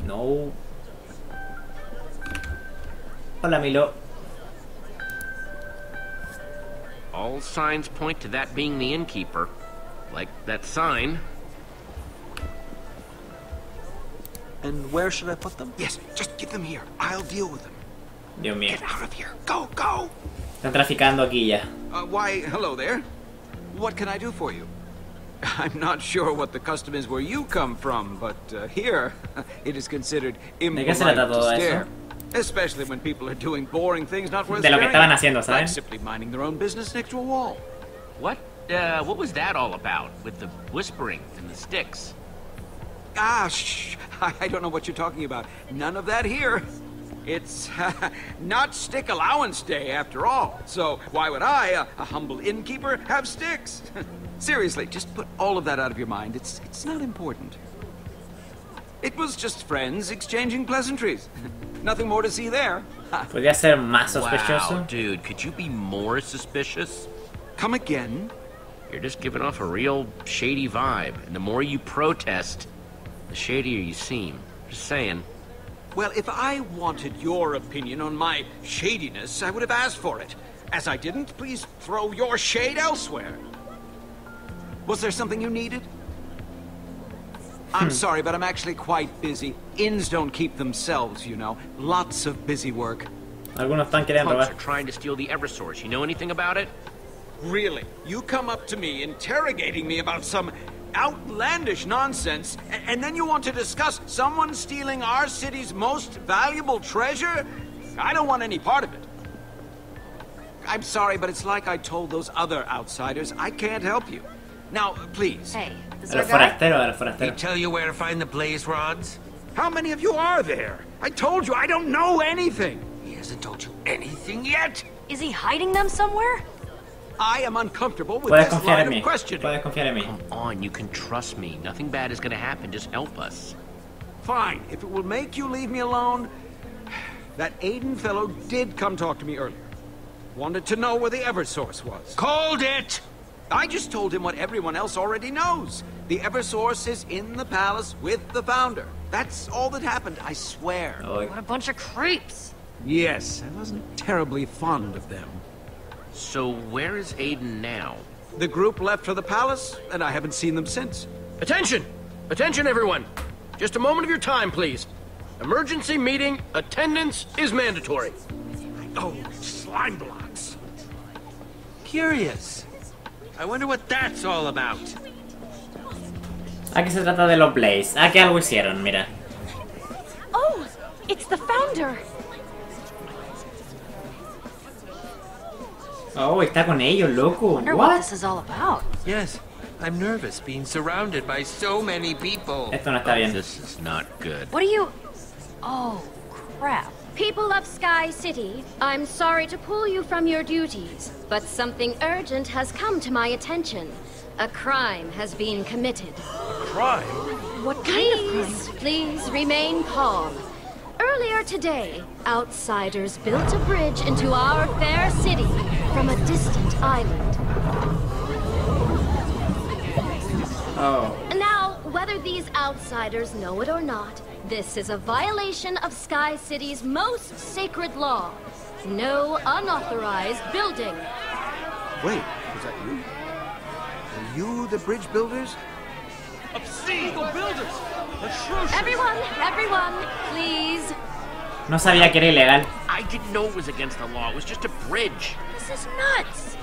No. Hola Milo. All signs point to that being the innkeeper. Like that sign. And where should I put them? Yes, just give them here. I'll deal with them. Dios mío. Get out of here. Go, go. Están traficando aquí ya. Uh, why, hello there. What can I do for you? I'm not sure what the custom is where you come from, but uh, here it is considered impolite to stare. Especially when people are doing boring things not worth staring at, like simply minding their own business next to a wall. What? Uh, what was that all about with the whispering and the sticks? Ah, shh. I don't know what you're talking about. None of that here. It's uh, not stick allowance day after all. So why would I, a, a humble innkeeper, have sticks? Seriously, just put all of that out of your mind. It's it's not important. It was just friends exchanging pleasantries. Nothing more to see there. Podría ser más sospechoso. Wow, dude, could you be more suspicious? Come again? You're just giving off a real shady vibe, and the more you protest, the shadier you seem. Just saying. Well, if I wanted your opinion on my shadiness, I would have asked for it. As I didn't, please throw your shade elsewhere. Was there something you needed? I'm sorry, but I'm actually quite busy. Inns don't keep themselves, you know. Lots of busy work. Algunos están queriendo, eh? Are trying to steal the Eversource. You know anything about it? Really? You come up to me interrogating me about some outlandish nonsense, and then you want to discuss someone stealing our city's most valuable treasure? I don't want any part of it. I'm sorry, but it's like I told those other outsiders, I can't help you. Now, please. Hey, this is forastero. They tell you where to find the blaze rods? How many of you are there? I told you I don't know anything. He hasn't told you anything yet? Is he hiding them somewhere? I am uncomfortable with this line of questioning. Come on, you can trust me. Nothing bad is going to happen. Just help us. Fine. If it will make you leave me alone. That Aiden fellow did come talk to me earlier. Wanted to know where the Eversource was. Called it! I just told him what everyone else already knows. The Eversource is in the palace with the founder. That's all that happened, I swear. Oh, what a bunch of creeps. Yes, I wasn't terribly fond of them. So where is Aiden now? The group left for the palace, and I haven't seen them since. Attention! Attention, everyone! Just a moment of your time, please. Emergency meeting. Attendance is mandatory. Oh, slime blocks. Curious. I wonder what that's all about. Aquí se trata de los Blaze. Aquí algo hicieron, mira. Oh, it's the founder. Oh, está con ellos, loco. What? This is all about. Yes, I'm nervous being surrounded by so many people. Esto no está bien. This is not good. What are you? Oh, crap. People of Sky City, I'm sorry to pull you from your duties, but something urgent has come to my attention. A crime has been committed. A crime? What kind please, of crime? Please remain calm. Earlier today, outsiders built a bridge into our fair city from a distant island. Oh. Now, whether these outsiders know it or not, this is a violation of Sky City's most sacred law. No unauthorized building. Wait, is that you? Are you the bridge builders? Obscene builders! Atrocious. Everyone, everyone, please. No sabía que era ilegal. I didn't know it was against the law. It was just a bridge. This is nuts.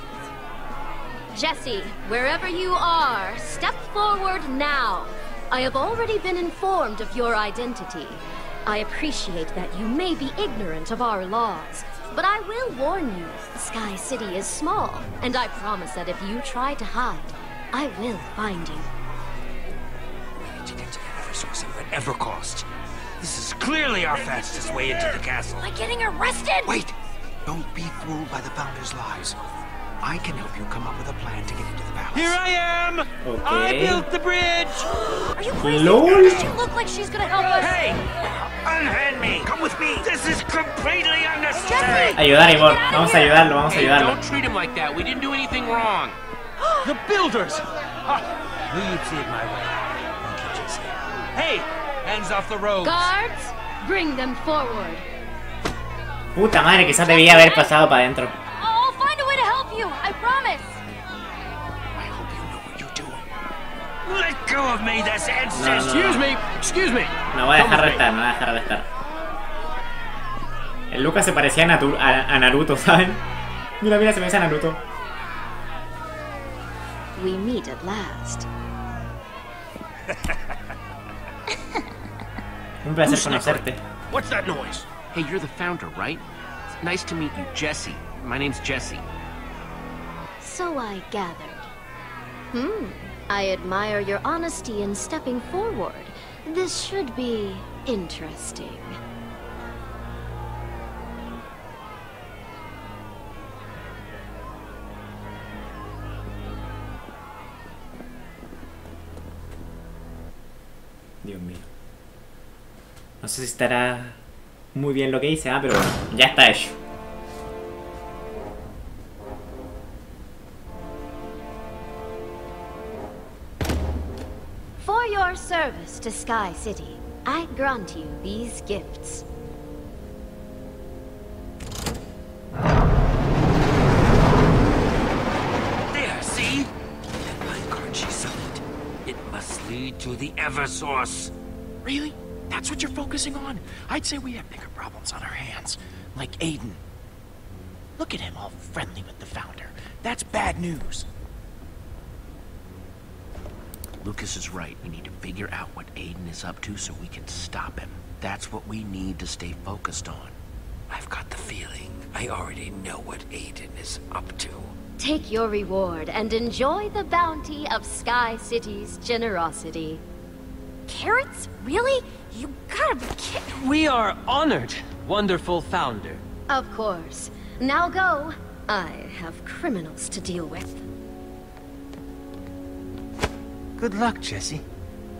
Jesse, wherever you are, step forward now. I have already been informed of your identity. I appreciate that you may be ignorant of our laws, but I will warn you, Sky City is small, and I promise that if you try to hide, I will find you. We need to get to the Eversource at whatever cost. This is clearly our fastest way into the castle. Am I getting arrested? Wait! Don't be fooled by the Founder's lies. I can help you come up with a plan to get into the palace. Here I am! Okay. I built the bridge! Are you crazy? Lord. Does she look like she's gonna help us? Hey! Unhand me! Come with me! This is completely unnecessary! Ayudar, Ivor. Vamos a ayudarlo, vamos a ayudarlo. Hey, don't treat him like that. We didn't do anything wrong. The builders! Leave it my way. Hey! Hands off the road. Guards, bring them forward. Puta madre, quizás debía haber pasado para adentro. I promise. I hope you know what you do. Let go of me, that's no, no, excuse no. me, excuse me. No voy a dejar restar, no voy a dejar restar. El Lucas se parecía a, a, a Naruto, ¿saben? Mira, mira, se parece a Naruto. We meet at last. Un placer conocerte. What's that noise? Hey, you're the founder, right? It's nice to meet you, Jesse. My name's Jesse. So I gathered. Hmm. I admire your honesty in stepping forward. This should be interesting. Dios mío. No sé si estará muy bien lo que hice, ah, pero bueno, ya está hecho. For your service to Sky City, I grant you these gifts. There, see? That minecart she summoned. It must lead to the Eversource. Really? That's what you're focusing on? I'd say we have bigger problems on our hands, like Aiden. Look at him all friendly with the founder. That's bad news. Lucas is right. We need to figure out what Aiden is up to so we can stop him. That's what we need to stay focused on. I've got the feeling I already know what Aiden is up to. Take your reward and enjoy the bounty of Sky City's generosity. Carrots? Really? You gotta be kidding. We are honored, wonderful founder. Of course. Now go. I have criminals to deal with. Good luck, Jesse.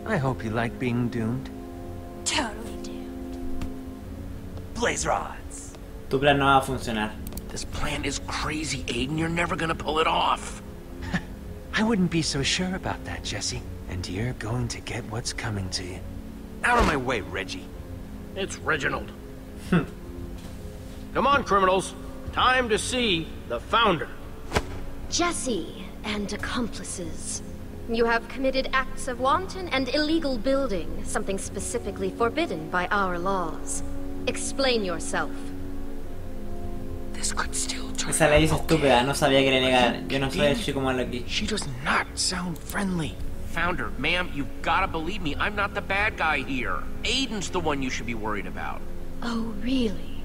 I hope you like being doomed. Totally doomed. Blaze rods. Tu plan no va a funcionar. This plan is crazy, Aiden. You're never gonna pull it off. I wouldn't be so sure about that, Jesse. And you're going to get what's coming to you. Out of my way, Reggie. It's Reginald. Come on, criminals. Time to see the founder. Jesse and accomplices. You have committed acts of wanton and illegal building, something specifically forbidden by our laws. Explain yourself. This could still turn out. Esa ley es estúpida. No sabía que le negar. Yo no soy así como el aquí. She does not sound friendly. Founder, ma'am, you've got to believe me. I'm not the bad guy here. Aiden's the one you should be worried about. Oh, really?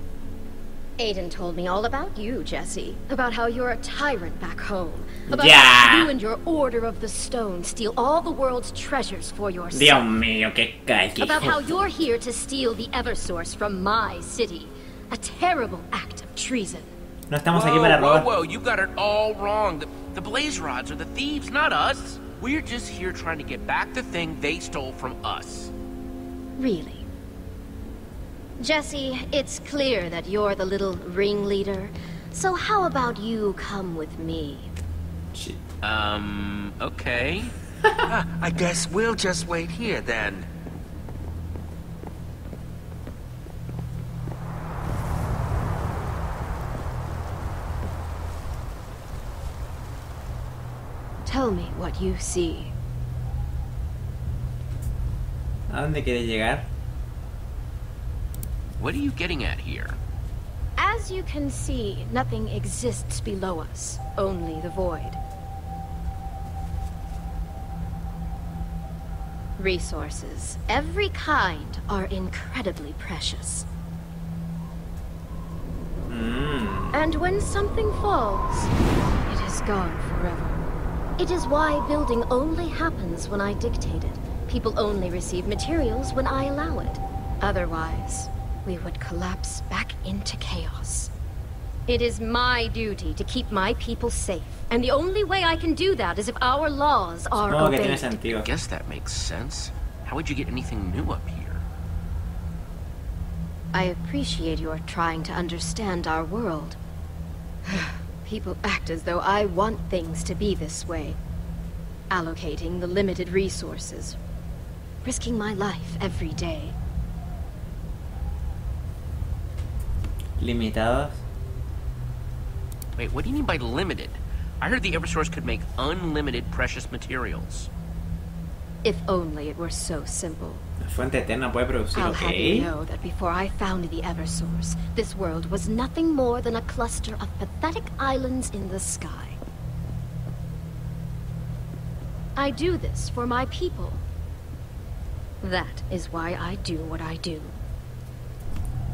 Aiden told me all about you, Jesse. About how you're a tyrant back home. About yeah. how you and your Order of the Stone steal all the world's treasures for yourself. Dios mío, qué cae. About how you're here to steal the Eversource from my city. A terrible act of treason. No estamos whoa, aquí para robar. Whoa, whoa, you got it all wrong. The, the blaze rods are the thieves, not us. We're just here trying to get back the thing they stole from us. Really? Jesse, it's clear that you're the little ringleader. So how about you come with me? Um, okay. I guess we'll just wait here then. Tell me what you see. ¿A dónde quieres llegar? What are you getting at here? As you can see, nothing exists below us, only the void. Resources, every kind, are incredibly precious. Mm. And when something falls, it is gone forever. It is why building only happens when I dictate it. People only receive materials when I allow it. Otherwise, we would collapse back into chaos. It is my duty to keep my people safe. And the only way I can do that is if our laws are no, obeyed. I guess that makes sense. How would you get anything new up here? I appreciate your trying to understand our world. People act as though I want things to be this way. Allocating the limited resources. Risking my life every day. Limitados? Wait, what do you mean by limited? I heard the Eversource could make unlimited precious materials. If only it were so simple. La fuente eterna puede producir, I'll have you know that before I founded the Eversource, this world was nothing more than a cluster of pathetic islands in the sky. I do this for my people. That is why I do what I do.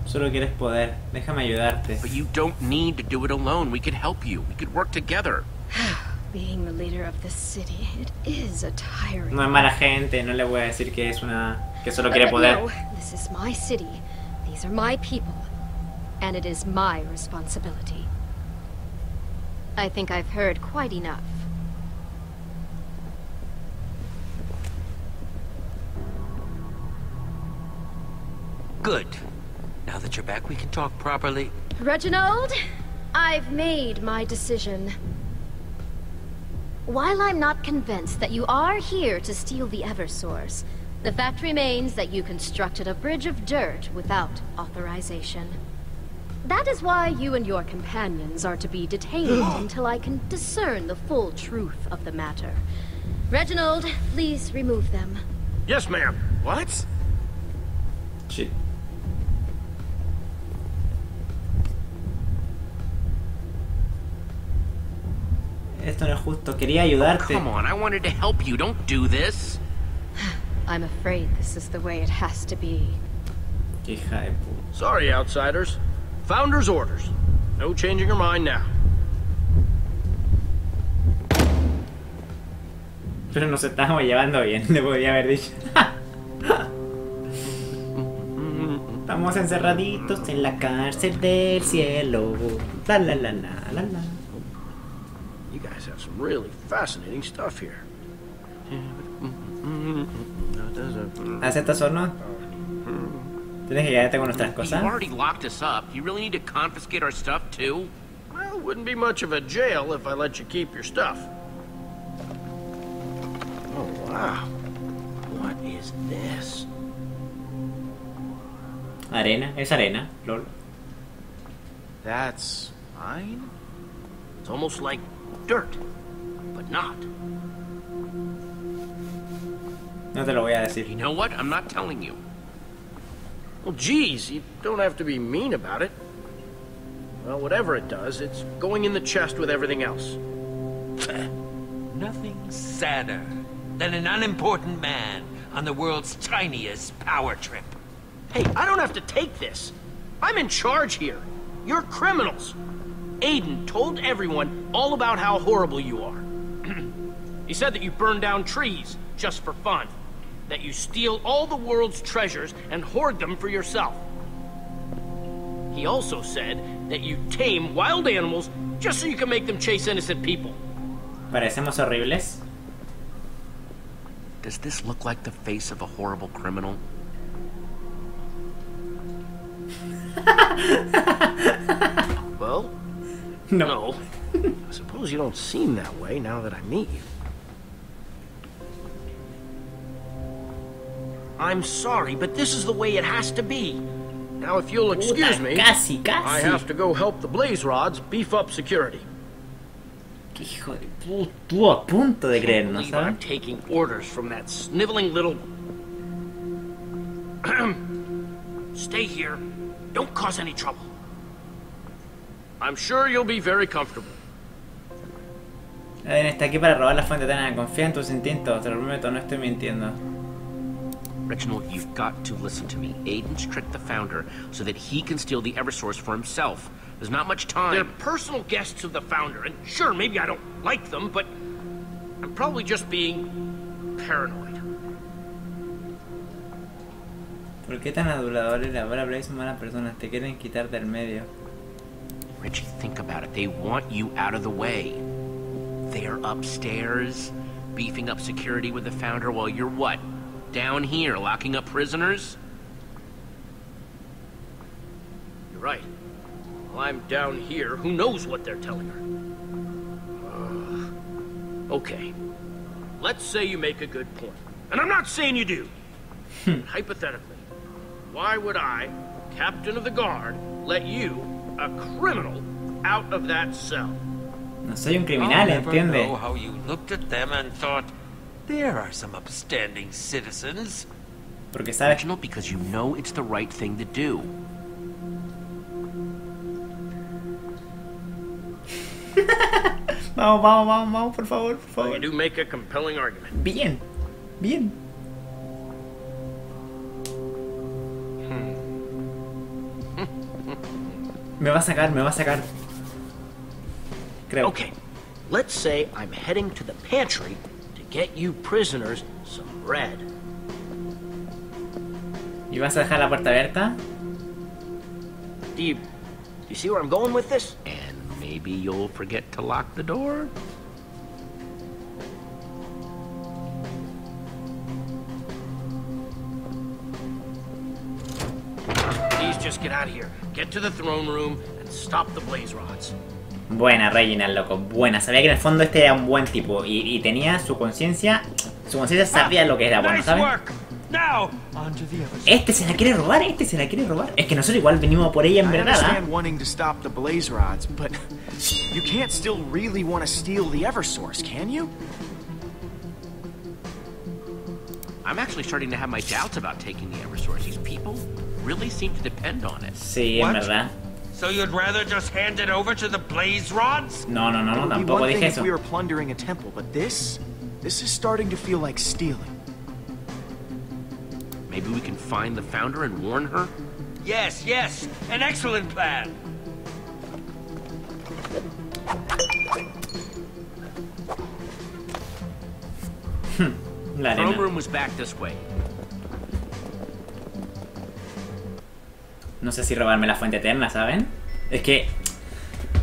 Solo quieres poder. Déjame ayudarte. But you don't need to do it alone. We could help you. We could work together. Being the leader of this city, it is a tiring. No es mala gente, no le voy a decir que es una que solo quiere poder. No, this is my city. These are my people, and it is my responsibility. I think I've heard quite enough. Good. Now that you're back, we can talk properly. Reginald, I've made my decision. While I'm not convinced that you are here to steal the Eversource, the fact remains that you constructed a bridge of dirt without authorization. That is why you and your companions are to be detained until I can discern the full truth of the matter. Reginald, please remove them. Yes, ma'am. What? She... Esto no es justo. Quería ayudarte. Come on, I wanted to help you. Don't do this. I'm afraid this is the way it has to be. Sorry, outsiders. Founder's orders. No changing your mind now. Pero nos estamos llevando bien, le podría haber dicho. Estamos encerraditos en la cárcel del cielo. La la la la la la. You guys have some really fascinating stuff here. ¿Aceptas o no? Tienes que quedarte con nuestras cosas. You've already locked us up. You really need to confiscate our stuff too? Well, it wouldn't be much of a jail if I let you keep your stuff. Oh wow. What is this? Arena, es arena, lol. That's mine? It's almost like dirt, but not. No te lo voy a decir. You know what? I'm not telling you. Well, geez, you don't have to be mean about it. Well, whatever it does, it's going in the chest with everything else. Nothing sadder than an unimportant man on the world's tiniest power trip. Hey, I don't have to take this. I'm in charge here. You're criminals. Aiden told everyone all about how horrible you are. He said that you burn down trees just for fun. That you steal all the world's treasures and hoard them for yourself. He also said that you tame wild animals just so you can make them chase innocent people. Parecemos horribles. Does this look like the face of a horrible criminal? Well, no. no. I suppose you don't seem that way now that I meet you. I'm sorry, but this is the way it has to be. Now, if you'll excuse me, casi, casi. I have to go help the blaze rods beef up security. Hijo de puta, tú a punto de creernos, ¿sabes? I'm taking orders from that sniveling little. Stay here. Don't cause any trouble. I'm sure you'll be very comfortable. Aiden está aquí para robar la fuente. Tana, confía en tus instintos. Te lo prometo, no estoy mintiendo. Reginald, you've got to listen to me. Aiden's tricked the founder so that he can steal the Eversource for himself. There's not much time. They're personal guests of the founder, and sure, maybe I don't like them, but I'm probably just being paranoid. ¿Por qué tan aduladores? La verdad, Blaze son malas personas. Te quieren quitar del medio. Richie, think about it. They want you out of the way. They're upstairs, beefing up security with the founder while you're what? Down here, locking up prisoners? You're right. While I'm down here, who knows what they're telling her? Uh, okay. Let's say you make a good point. And I'm not saying you do. Hypothetically, why would I, captain of the guard, let you, a criminal, out of that cell? No soy un criminal, entiende. I know how you looked at them and thought, there are some upstanding citizens. Porque sabes, because you know it's the right thing to do. Vamos, vamos, vamos, vamos, por favor, por favor. Well, you do make a compelling argument. Bien, bien. Hmm. Me va a sacar, me va a sacar. Creo. Okay, let's say I'm heading to the pantry. Get you prisoners some bread. ¿Y vas a dejar la puerta abierta? Do you, do you see where I'm going with this? And maybe you'll forget to lock the door. just get out of here. Get to the throne room and stop the blaze rods. Buena, Reginald, loco. Buena. Sabía que en el fondo este era un buen tipo. Y, y tenía su conciencia. Su conciencia sabía lo que era bueno, ¿sabes? Este se la quiere robar, este se la quiere robar. Es que nosotros igual venimos por ella en verdad, ¿eh? Sí, en verdad. So you'd rather just hand it over to the blaze rods? No, no, no, no, tampoco dije eso. We were plundering a temple, but this, this is starting to feel like stealing. Maybe we can find the founder and warn her? Yes, yes, an excellent plan. La arena. Room was back this way. No sé si robarme la fuente eterna, ¿saben? Es que...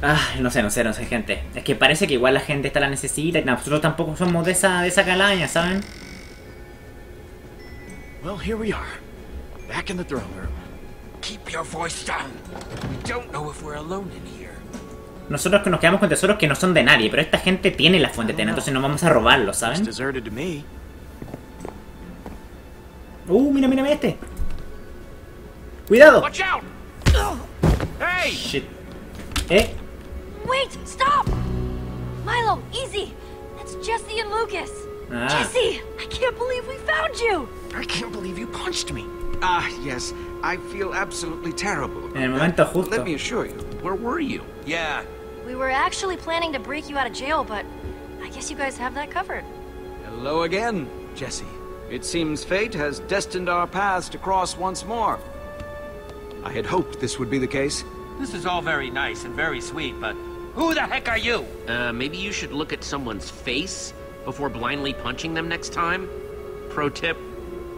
Ah, no sé, no sé, no sé, gente. Es que parece que igual la gente esta la necesita y nosotros tampoco somos de esa, de esa calaña, ¿saben? Well, here we are. Back in the throne room. Keep your voice down. We don't know if we're alone in here. Nosotros nos quedamos con tesoros que no son de nadie, pero esta gente tiene la fuente eterna, entonces no vamos a robarlo, ¿saben? Uh, mira, mira, mira este. Cuidado. Watch out. Hey. Shit. Eh. Wait, stop. Milo, easy. That's Jesse and Lucas. Ah. Jesse, I can't believe we found you. I can't believe you punched me. Ah, yes. I feel absolutely terrible. En el momento justo. Let me assure you. Where were you? Yeah. We were actually planning to break you out of jail, but I guess you guys have that covered. Hello again, Jesse. It seems fate has destined our paths to cross once more. I had hoped this would be the case. This is all very nice and very sweet, but who the heck are you? Uh, maybe you should look at someone's face before blindly punching them next time. Pro tip.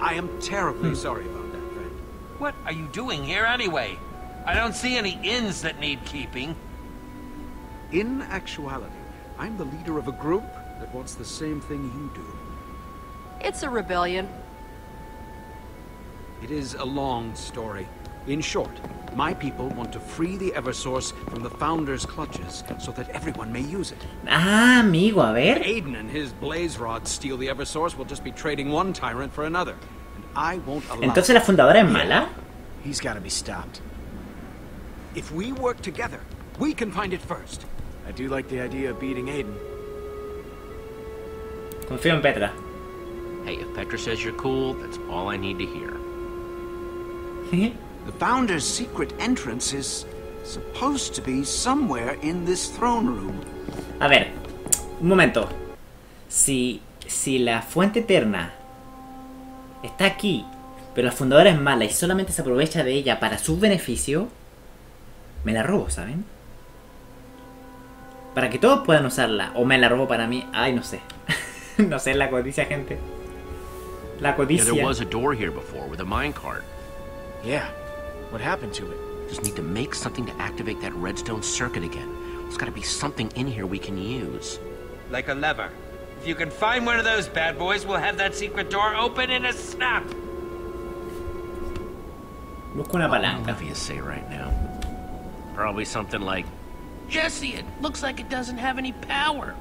I am terribly hmm. sorry about that, friend. What are you doing here anyway? I don't see any inns that need keeping. In actuality, I'm the leader of a group that wants the same thing you do. It's a rebellion. It is a long story. In short, my people want to free the Eversource from the Founder's clutches so that everyone may use it. Ah, amigo, a ver. Aiden and his blaze rods steal the Eversource, we'll just be trading one tyrant for another. And I won't allow. Entonces la fundadora es mala? He's got to be stopped. If we work together, we can find it first. I do like the idea of beating Aiden. Confío en Petra. Hey, if Petra says you're cool, that's all I need to hear. The Founder's secret entrance is supposed to be somewhere in this throne room. A ver, un momento. Si, si la fuente eterna está aquí, pero la fundadora es mala y solamente se aprovecha de ella para su beneficio, me la robo, ¿saben? Para que todos puedan usarla, o me la robo para mí. Ay, no sé. No sé, la codicia, gente. La codicia. Yeah, there was a door here before with a minecart. Yeah. What happened to it? Just need to make something to activate that redstone circuit again. There's got to be something in here we can use. Like a lever. If you can find one of those bad boys, we'll have that secret door open in a snap. Busco una palanca. What do you say right now? Probably something like, Jesse, it looks like it doesn't have any power.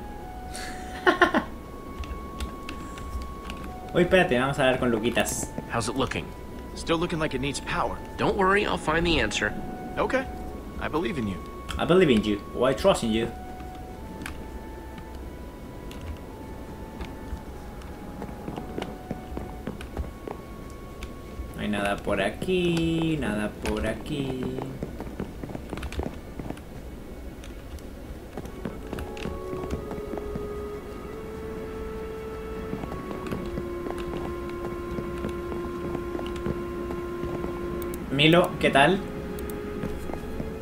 Oye, espérate, vamos a hablar con Luquitas. How's it looking? Still looking like it needs power. Don't worry, I'll find the answer. Okay. I believe in you. I believe in you. Or I trust in you. No hay nada por aquí, nada por aquí. Milo, ¿qué tal?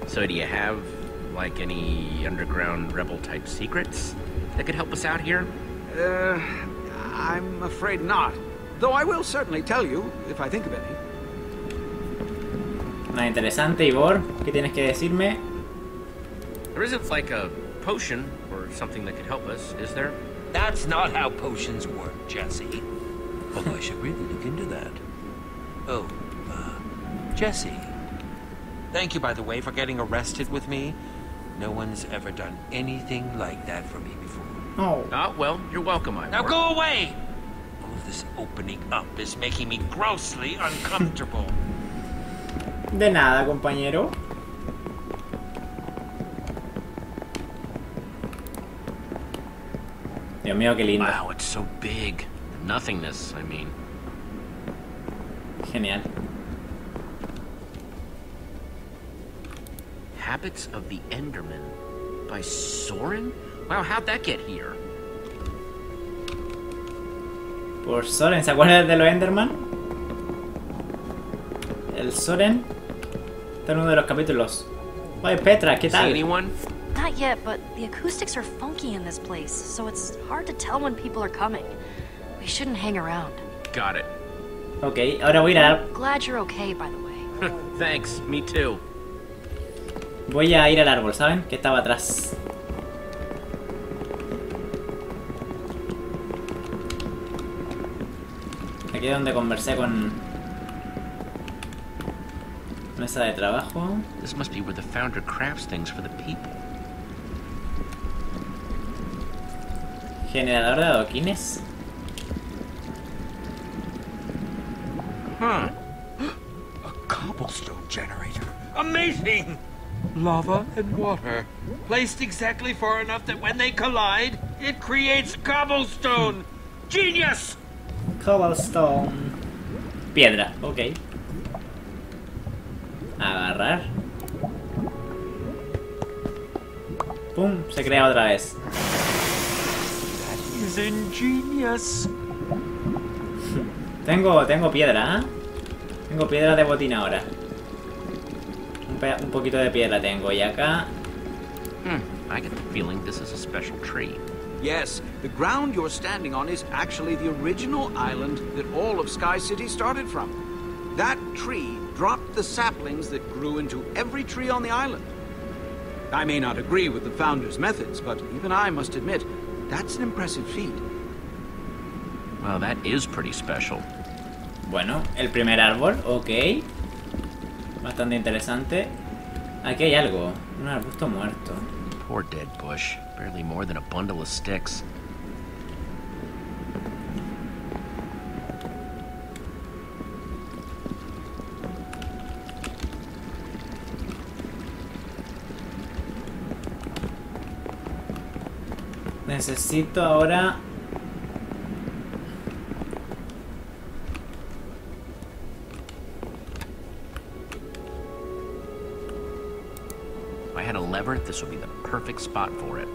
So do you have like any underground rebel type secrets that could help us out here? Uh, I'm afraid not. Though I will certainly tell you if I think of any. Nada interesante, Ivor. ¿Qué tienes que decirme? There isn't like a potion or something that could help us, is there? That's not how potions work, Jesse. Oh, I should really look into that. Oh. Jesse, Thank you, by the way, for getting arrested with me. No one's ever done anything like that for me before. Oh. Ah, well, you're welcome, Ivor. Now go away! All of this opening up is making me grossly uncomfortable. De nada, compañero. Dios mío, qué lindo. Wow, it's so big. Nothingness, I mean. Genial. Habits of the Enderman by Soren? Wow, how'd that get here? Por Soren, ¿se acuerdan de los Enderman? El Soren está en uno de los capítulos. Oye, Petra, ¿qué tal? Not yet, but the acoustics are funky in this place, so it's hard to tell when people are coming. We shouldn't hang around. Got it. Okay, ahora voy a ir a dar... Glad you're okay, by the way. Thanks, me too. Voy a ir al árbol, ¿saben? Que estaba atrás. Aquí es donde conversé con... Mesa de trabajo. This must be where the founder crafts things for the people. Generador de adoquines. Huh. A cobblestone generator. Amazing! Lava and water, placed exactly far enough that when they collide, it creates cobblestone. Genius! Cobblestone. Piedra, ok. Agarrar. Pum, se crea otra vez. That is ingenious. Tengo, tengo piedra, ¿eh? Tengo piedra de botín ahora. Un poquito de piedra tengo y acá. Hmm, I get the feeling this is a special tree. Yes, the ground you're standing on is actually the original island that all of Sky City started from. That tree dropped the saplings that grew into every tree on the island. I may not agree with the founder's methods, but even I must admit, that's an impressive feat. Well, that is pretty special. Bueno, el primer árbol, ok. Bastante interesante. Aquí hay algo. Un arbusto muerto. Poor dead bush. Barely more than a bundle of sticks. Necesito ahora... This will be the perfect spot for it.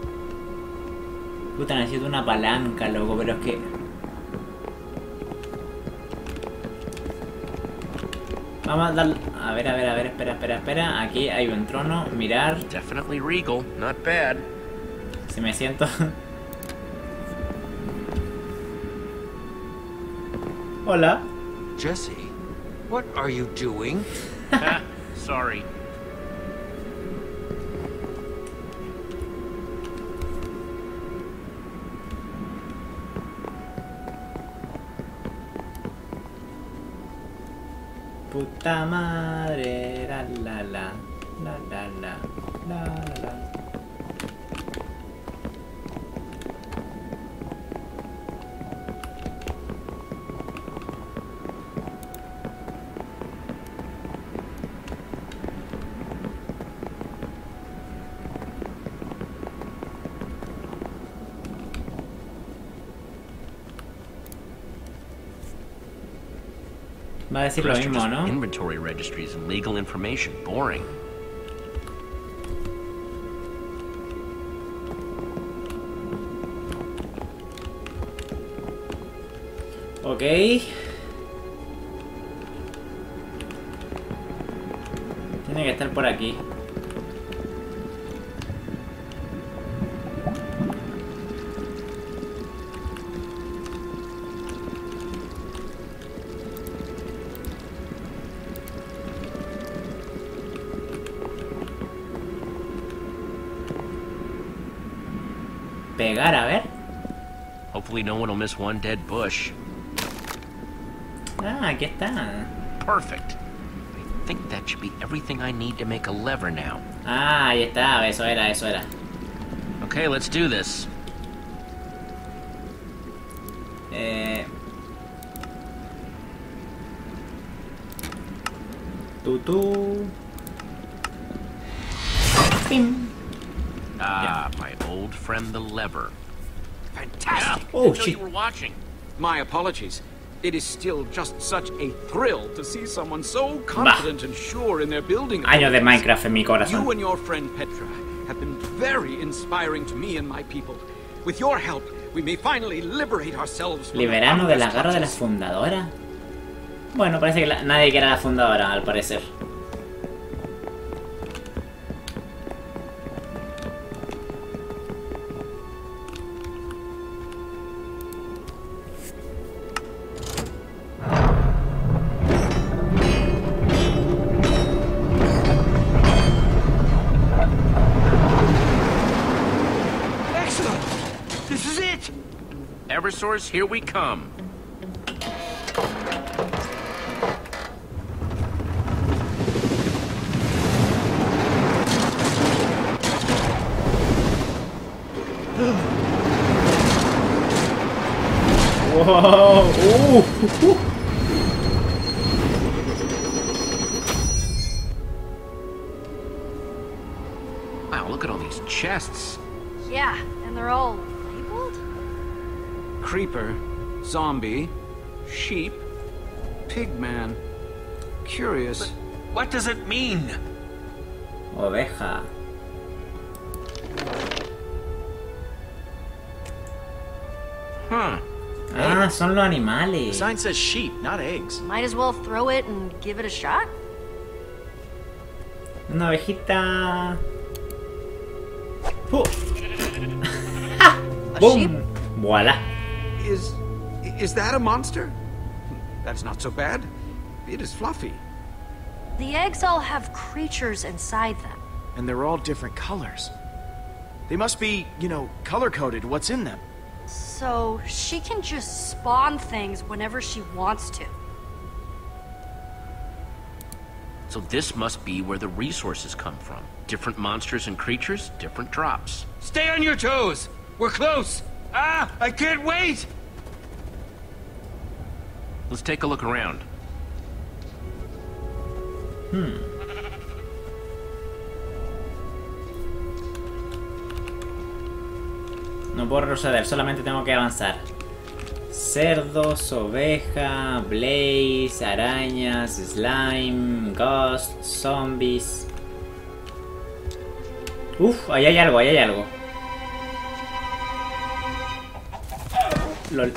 Puta, necesito una palanca, loco, pero es que... Vamos a dar... A ver, a ver, a ver, espera, espera, espera. Aquí hay un trono, mirar. Definitely regal, not bad. Si me siento... Hola. Jesse, what are you doing? Sorry. Puta madre, la la la, la la la, la la. Va a decir lo mismo, ¿no? Inventory registries and legal information. Boring. Ok. Tiene que estar por aquí. Pegar, a ver. Hopefully no one will miss one dead bush. Ah, aquí está. Perfect. I think that should be everything I need to make a lever now. Ah, ahí está, eso era, eso era. Okay, let's do this. Eh... Tutú. Pim. Ah, yeah. My old friend the lever. Fantastic! Yeah. Oh, she... you were watching. My apologies. It is still just such a thrill to see someone so confident bah. and sure in their building. Año de Minecraft en mi corazón. You and your friend Petra have been very inspiring to me and my people. With your help, we may finally liberate ourselves. Liberarnos de la garra de la fundadora. Bueno, parece que la, nadie quiere a la fundadora, al parecer. Eversource, here we come. Wow. Ooh. Wow, look at all these chests. Yeah, and they're all labeled? Creeper, zombie, sheep, pigman. Curious. But what does it mean? Oveja. Huh. Ah, son los animales. The sign says sheep, not eggs. Might as well throw it and give it a shot. Una ovejita. A Boom. Sheep? Voila. Is is that a monster? That's not so bad. It is fluffy. The eggs all have creatures inside them. And they're all different colors. They must be, you know, color-coded what's in them. So she can just spawn things whenever she wants to. So this must be where the resources come from. Different monsters and creatures, different drops. Stay on your toes! We're close! Ah! I can't wait! Let's take a look around. Hmm. No puedo retroceder, solamente tengo que avanzar. Cerdos, oveja, blaze, arañas, slime, ghost, zombies. Uf, ahí hay algo, ahí hay algo. Lol.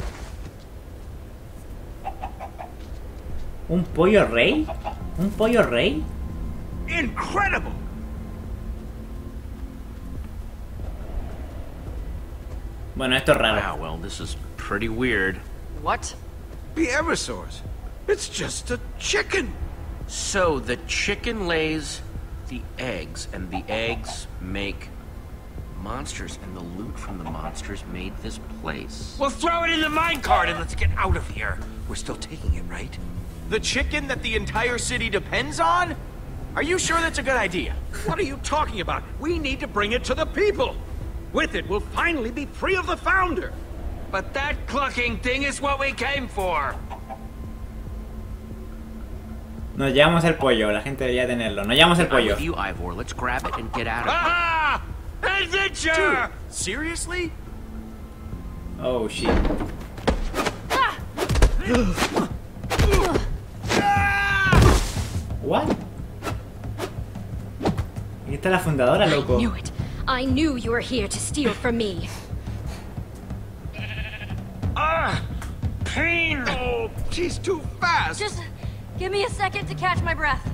¿Un pollo rey? ¿Un pollo rey? Incredible. Bueno, esto es raro. Wow, well, this is pretty weird. What? The Eversource. It's just a chicken. So the chicken lays the eggs, and the eggs make monsters, and the loot from the monsters made this place. Well, throw it in the minecart and let's get out of here. We're still taking it, right? The chicken that the entire city depends on? Are you sure that's a good idea? What are you talking about? We need to bring it to the people. With it, we'll finally be free of the founder. But that clucking thing is what we came for. Nos llevamos el pollo. La gente debería tenerlo. Nos llevamos el pollo. You, Ivor. Let's grab it and get out of ah! Adventure! Dude, seriously? Oh shit. What? Aquí está la fundadora, loco. I knew you were here to steal from me. Ah, pain! Oh, she's too fast. Just give me a second to catch my breath.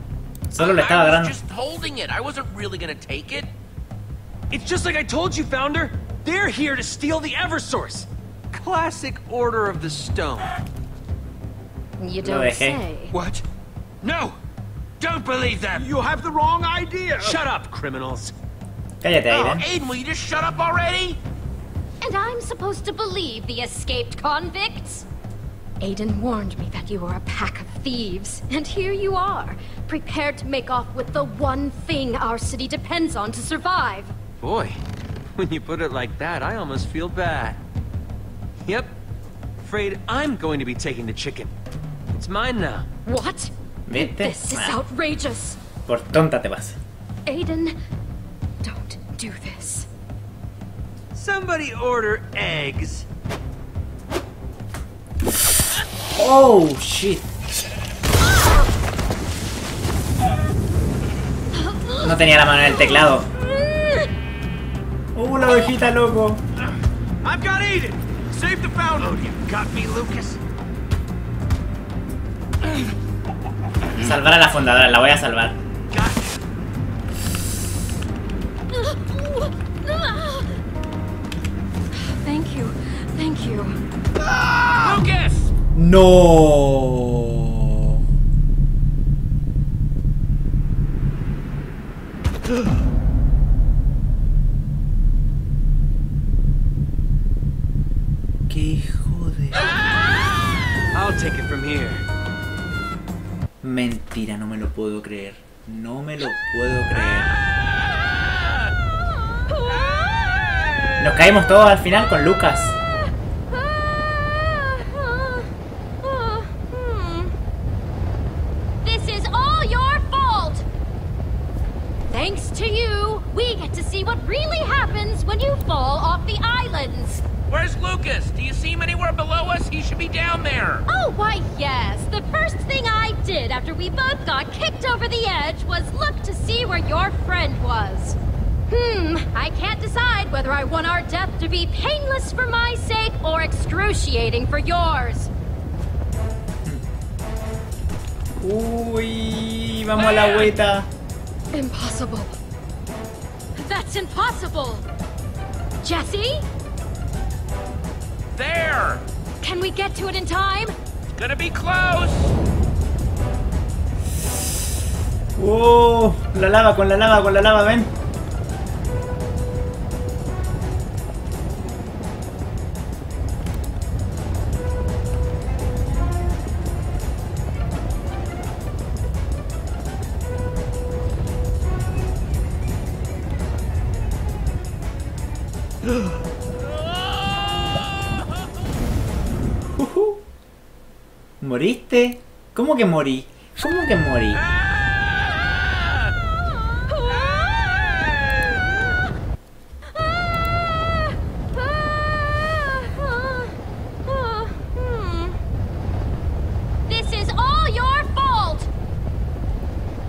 Solo le estaba agarrando. I was just holding it. I wasn't really gonna take it. It's just like I told you, Founder. They're here to steal the Eversource. Classic Order of the Stone. You don't say. What? No! Don't believe them. You have the wrong idea. Shut up, criminals. Cállate, Aiden. Oh, Aiden, will you just shut up already? And I'm supposed to believe the escaped convicts? Aiden warned me that you were a pack of thieves, and here you are, prepared to make off with the one thing our city depends on to survive. Boy, when you put it like that, I almost feel bad. Yep, afraid I'm going to be taking the chicken. It's mine now. What? Vete. This is outrageous. Por tonta te vas. Aiden, don't do this. Somebody order eggs. Oh shit. No tenía la mano en el teclado. Oh, la ovejita, loco. I've got Aiden. Save the fountain. You got me, Lucas. Salvar a la fundadora, la voy a salvar. Thank you. Thank you. Lucas. No. Qué hijo de... I'll take it from here. Mentira, no me lo puedo creer. No me lo puedo creer. Nos caímos todos al final con Lucas. To be painless for my sake or excruciating for yours. Uy, vamos a la vuelta. Impossible. That's impossible. Jesse? There. Can we get to it in time? It's gonna be close. Oh, la lava, con la lava, con la lava, ven. ¿Moriste? ¿Cómo que morí? ¿Cómo que morí? This is all your fault.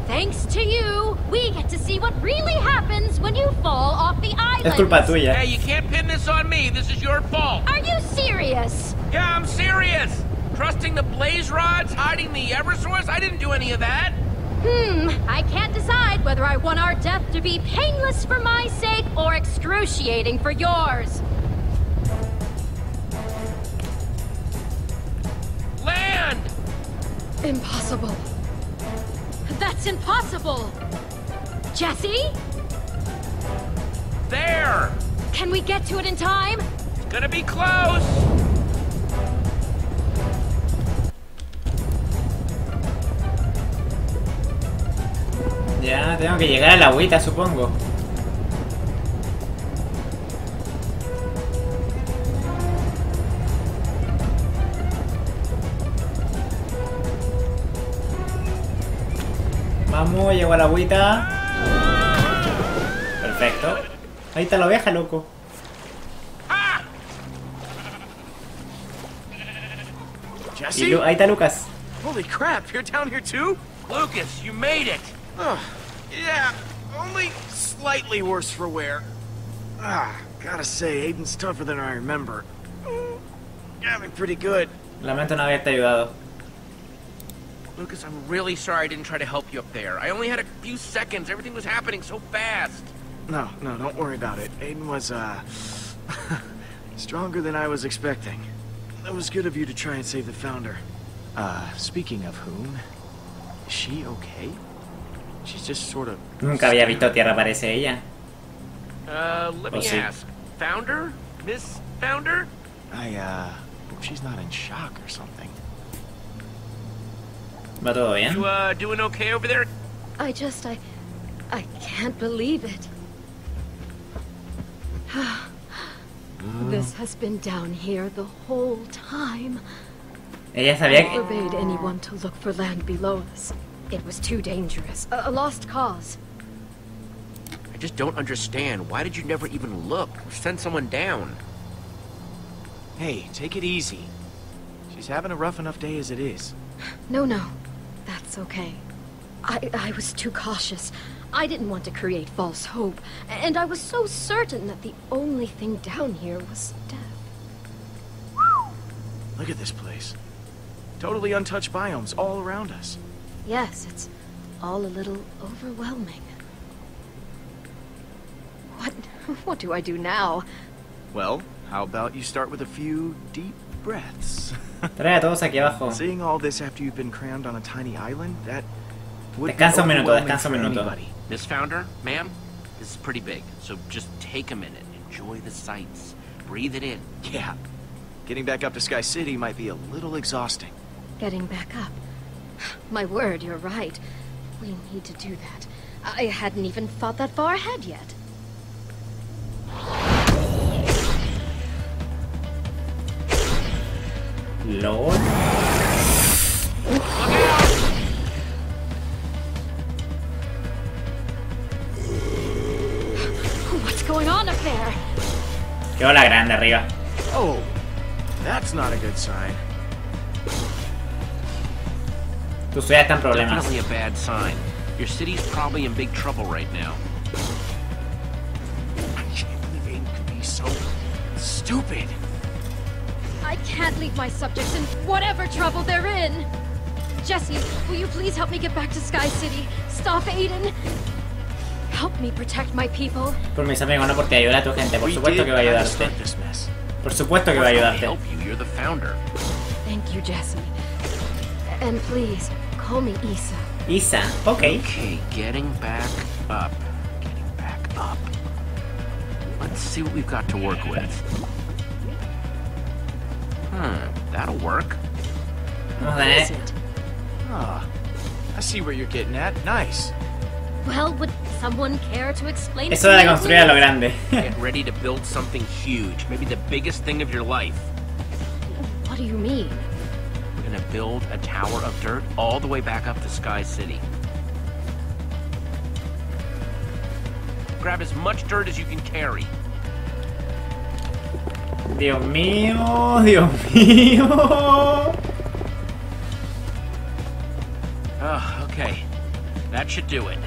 Thanks to you, we get to see what really happens when you fall off the island. Es culpa tuya. Hey, you can't pin this on me. This is your fault. Are you serious? Yeah, I'm serious. Trusting the blaze rods, hiding the Eversource, I didn't do any of that. Hmm, I can't decide whether I want our death to be painless for my sake or excruciating for yours. Land! Impossible. That's impossible. Jesse? There! Can we get to it in time? It's gonna be close. Ya, tengo que llegar a la agüita, supongo. Vamos, llego a la agüita. Perfecto. Ahí está la oveja, loco. Y Lu- ahí está Lucas. Holy crap, you're down here too? Lucas, you made it. Oh, yeah, only slightly worse for wear. Ah, gotta say, Aiden's tougher than I remember. Got me pretty good. Lamento no haberte ayudado. Lucas, I'm really sorry I didn't try to help you up there. I only had a few seconds. Everything was happening so fast. No, no, don't worry about it. Aiden was, uh, stronger than I was expecting. That was good of you to try and save the founder. Uh, speaking of whom, is she okay? She's just sort of... Nunca había visto tierra, parece ella. Uh, let me ask. Founder? Miss Founder? I, uh... she's not in shock or something. Madoya. You uh, doing okay over there? I just, I, I can't believe it. This has been down here the whole time. Ella sabía que... I forbade anyone to look for land below us. It was too dangerous. A, a lost cause. I just don't understand. Why did you never even look or send someone down? Hey, take it easy. She's having a rough enough day as it is. No, no. That's okay. I, I was too cautious. I didn't want to create false hope, and I was so certain that the only thing down here was death. Look at this place. Totally untouched biomes all around us. Yes, it's all a little overwhelming. What, what do I do now? Well, how about you start with a few deep breaths? Trae a todos aquí abajo. Seeing all this after you've been crammed on a tiny island, that... Descansa un minuto, descansa un minuto. Miss Founder, ma'am, this is pretty big, so just take a minute, enjoy the sights, breathe it in. Yeah, getting back up to Sky City might be a little exhausting. Getting back up? My word, you're right. We need to do that. I hadn't even thought that far ahead yet. Lord. Look out! Going on up there. Quedó la grande arriba. Oh, that's not a good sign. Tu ciudad está en problemas. Definitely a bad sign. Your city's probably in big trouble right now. I can't believe Aiden could be so stupid. I can't leave my subjects in whatever trouble they're in. Jesse, will you please help me get back to Sky City? Stop Aiden. Help me protect my people. Por mis amigos, no por ti, ayudar a tu gente. Por supuesto que va a ayudarte. Por supuesto que va a ayudarte. You're the founder. Thank you, Jesse. And please call me Isa. Isa, okay. Okay, getting back up. Getting back up. Let's see what we've got to work with. Hmm, that'll work. What is it? Ah, I see where you're getting at. Nice. Well, would someone care to explain? Eso de construir a lo grande. Get ready to build something huge, maybe the biggest thing of your life. What do you mean? We're gonna build a tower of dirt all the way back up to Sky City. Grab as much dirt as you can carry. Dios mío, Dios mío. Ah, oh, okay. That should do it.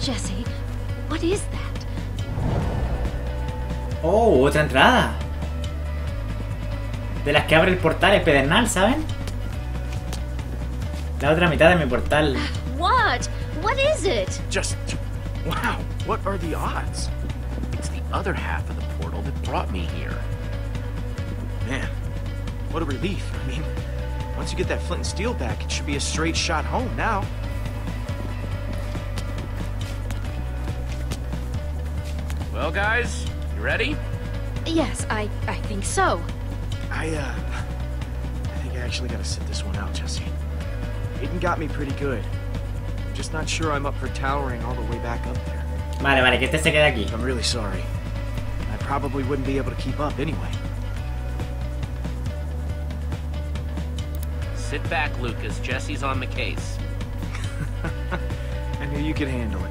Jesse, what is that? Oh, otra entrada. De las que abre el portal, el pedernal, ¿saben? La otra mitad de mi portal. What? What is it? Just wow. What are the odds? It's the other half of the portal that brought me here. Man, what a relief. I mean, once you get that flint and steel back, it should be a straight shot home now. Well, guys, you ready? Yes, I, I think so. I, uh, I think I actually gotta sit this one out, Jesse. Aiden got me pretty good. I'm just not sure I'm up for towering all the way back up there. Vale, vale, que este se quede aquí. I'm really sorry. I probably wouldn't be able to keep up anyway. Sit back, Lucas. Jesse's on the case. I knew you could handle it.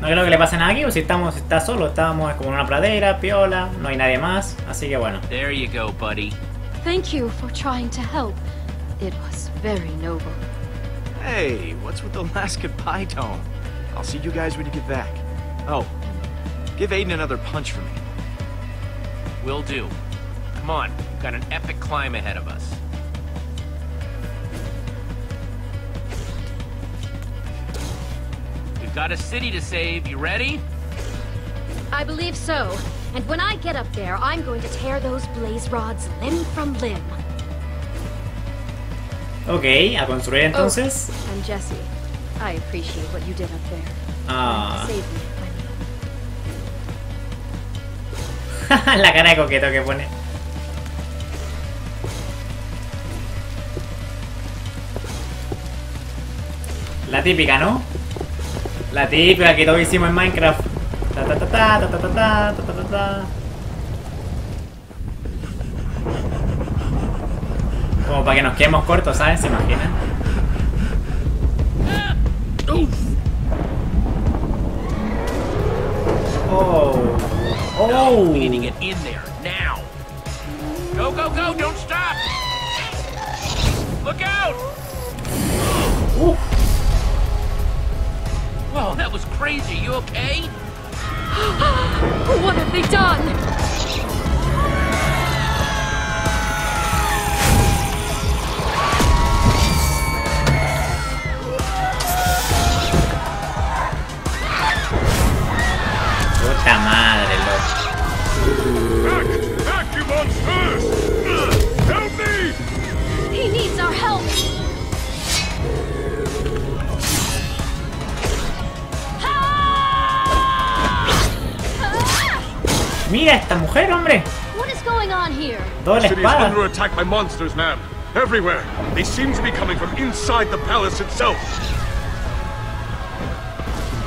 No creo que le pase nada aquí, o si estamos, está solo, estábamos como en una pradera, piola, no hay nadie más, así que bueno. There you go, buddy. Thank you for trying to help. It was very noble. Hey, what's with the last goodbye tone? I'll see you guys when you get back. Oh, give Aiden another punch for me. Will do. Come on, we've got an epic climb ahead of us. Got a city to save. You ready? I believe so. And when I get up there, I'm going to tear those blaze rods limb from limb. Okay, a construir entonces. Oh, and Jesse, I appreciate what you did up there. Ah. Save me, I mean. La cara de coqueto que pone. La típica, ¿no? La típica que todos hicimos en Minecraft. Ta ta ta ta ta ta ta ta ta ta ta. Como para que nos quedemos cortos, ¿sabes? ¿Se imaginan? Oh. Oh. Go, go, go, don't stop. Look out. Uh. Whoa, that was crazy. You okay? What have they done? Puta madre, loco. Back, back, you monsters! Help me! He needs our help. Mira esta mujer, hombre. What is going on here? Doble espada. The city is under attack by monsters, ma'am. Everywhere. They seem to be coming from inside the palace itself.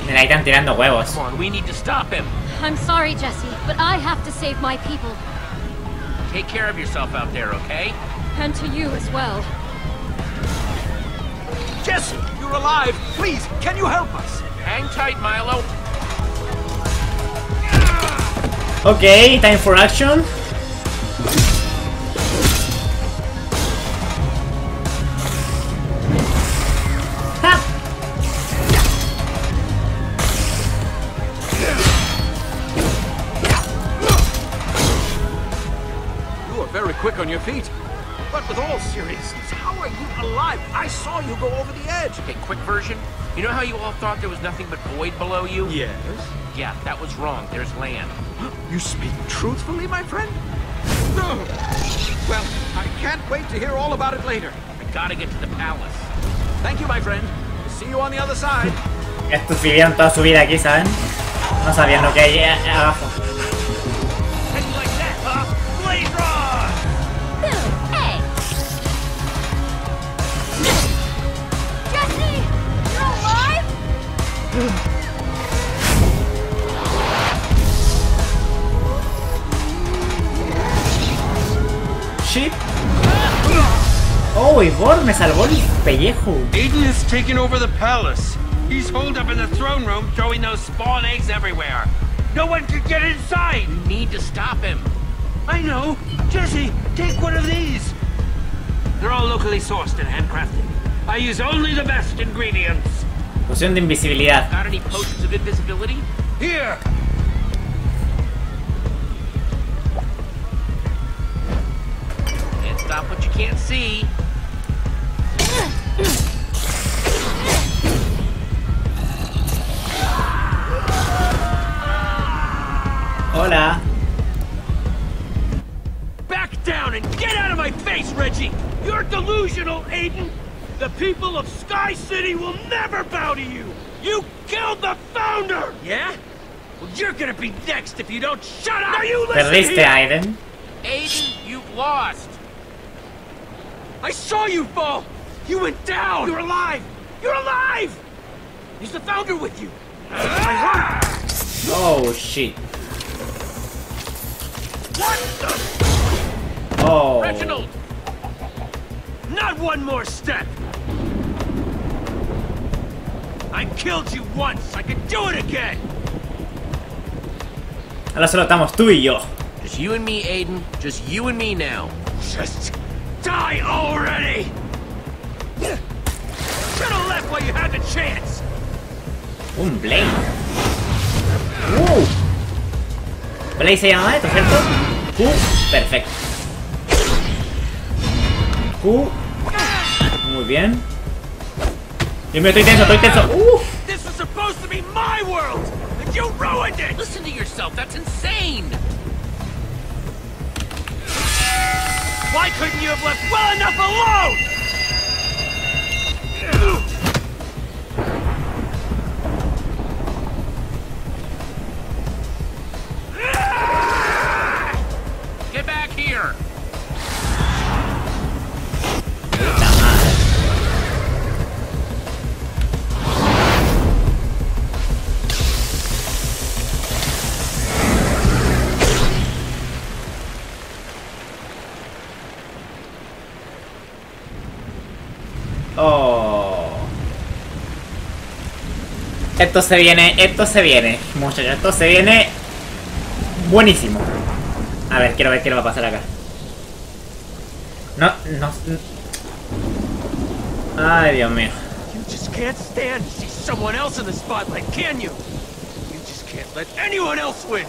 Me la están tirando huevos. Come on, we need to stop him. I'm sorry, Jesse, but I have to save my people. Take care of yourself out there, okay? And to you as well. Jesse, you're alive. Please, can you help us? Hang tight, Milo. Okay, time for action. Ha! You are very quick on your feet. But with all seriousness, how are you alive? I saw you go over the edge. Okay, quick version. You know how you all thought there was nothing but void below you? Yes. Yeah, that was wrong. There's land. You speak truthfully, my friend? No. Well, I can't wait to hear all about it later. I gotta get to the palace. Thank you, my friend. See you on the other side. Estos vivieron toda su vida aquí, ¿saben? No sabían lo que hay abajo. Shit. Oh, Ivor me salvó el pellejo. Aiden has taken over the palace. He's holed up in the throne room throwing those spawn eggs everywhere. No one can get inside. You need to stop him. I know. Jesse, take one of these. They're all locally sourced and handcrafted. I use only the best ingredients. Poción de invisibilidad. Got any potions of invisibility? Here. Stop what you can't see. Hola. Back down and get out of my face, Reggie. You're delusional, Aiden. The people of Sky City will never bow to you. You killed the founder. Yeah? Well, you're gonna be next if you don't shut up. Are you listening? Aiden. Aiden, you've lost. I saw you fall! You went down! You're alive! You're alive! Is the founder with you? Oh shit. What the? Oh. Reginald! Not one more step! I killed you once! I can do it again! Ahora solo estamos tú y yo. Just you and me, Aiden. Just you and me now. Just... die already! Should have left while you had the chance! Un Blaze. Uh. Blaze se llama esto, ¿cierto? Q, perfecto. Q. Muy bien. Yo me estoy tenso, estoy tenso. Uh. This was supposed to be my world, and you ruined it! Listen to yourself, that's insane! Why couldn't you have left well enough alone? here! Esto se viene, esto se viene, muchachos, esto se viene buenísimo. A ver, quiero ver qué le va a pasar acá. No, no. Ay, Dios mío. You just can't stand to see someone else in the spotlight, can you? You just can't let anyone else win.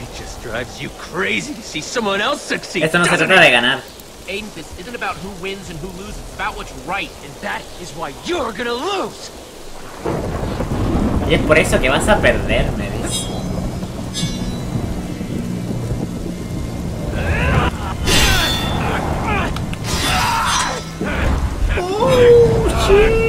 It just drives you crazy to see someone else succeed. Esto no se trata de ganar. Aiden, this isn't about who wins and who loses. It's about what's right, and that is why you're gonna lose. Y es por eso que vas a perder, me dice. Oh, shit.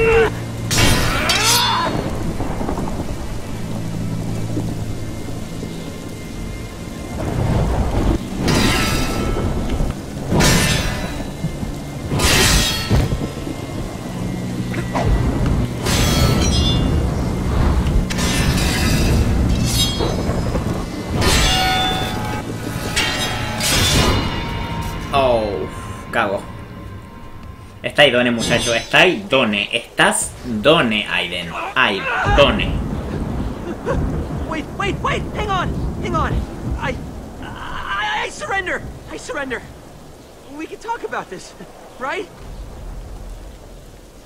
Está idone, muchacho, está idone, estás done, Aiden, Aiden, done. Wait, wait, wait, hang on, hang on. I, I, I surrender, I surrender. We can talk about this, right?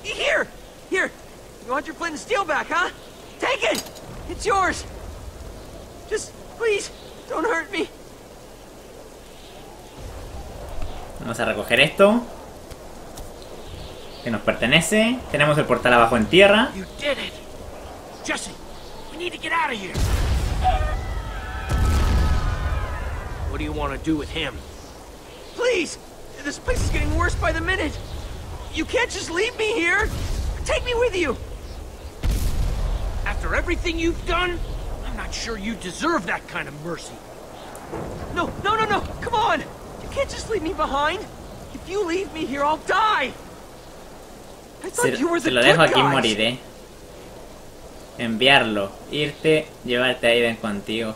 Here, here. You want your flint and steel back, huh? Take it. It's yours. Just please, don't hurt me. Vamos a recoger esto. Que nos pertenece. Tenemos el portal abajo en tierra. No, no, no, no. Come on. You can't just leave me behind. If you leave me here, I'll die. Se, se lo dejo aquí morir, eh. Enviarlo, irte, llevarte a Aiden contigo.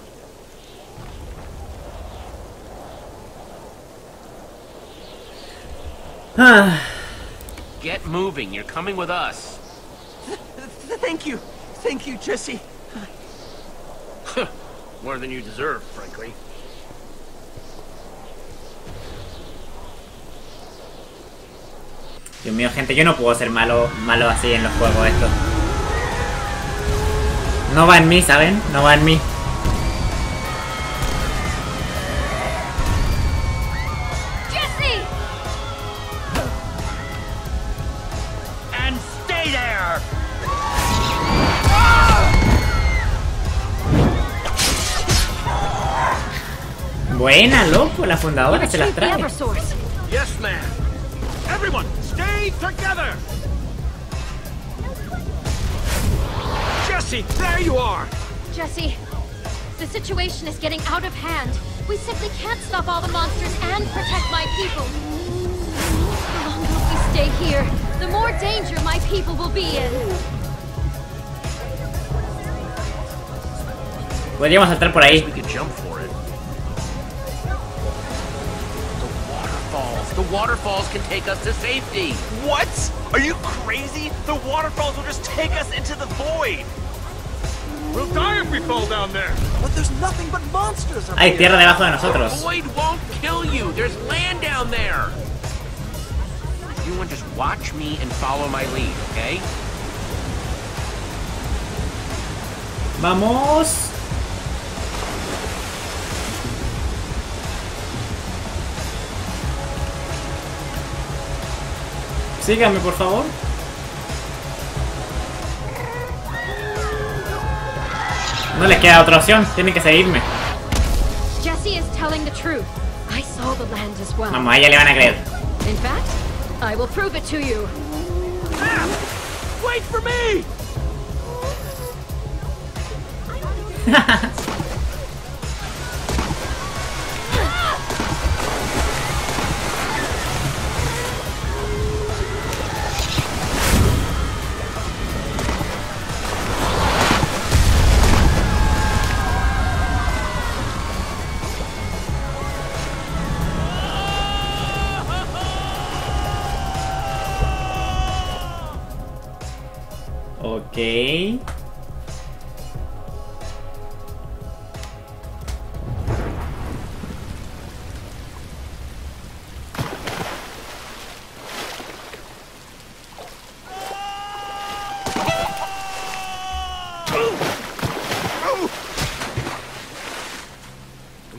Ah. Get moving, you're coming with us. Thank you, thank you, Jesse. More than you deserve, frankly. Dios mío, gente, yo no puedo ser malo malo así en los juegos estos. No va en mí, ¿saben? No va en mí. Jesse. And stay there. ¡Ah! Buena, loco, la fundadora se las trae. Yes, ma'am. Everyone. Stay together! Jesse, there you are! Jesse, the situation is getting out of hand. We simply can't stop all the monsters and protect my people. The longer we stay here, the more danger my people will be in. Podríamos saltar por ahí. We could jump for it. The waterfalls can take us to safety. What? Are you crazy? The waterfalls will just take us into the void. We'll die if we fall down there. But there's nothing but monsters up there. Hay tierra debajo de nosotros. The void won't kill you. There's land down there. You want to just watch me and follow my lead, okay? Vamos. Síganme, por favor. No les queda otra opción, tienen que seguirme. Jesse is telling the truth. I saw the land as well. Vamos, a ella le van a creer. In fact, I will prove it to you. Ah, wait for me. Ok.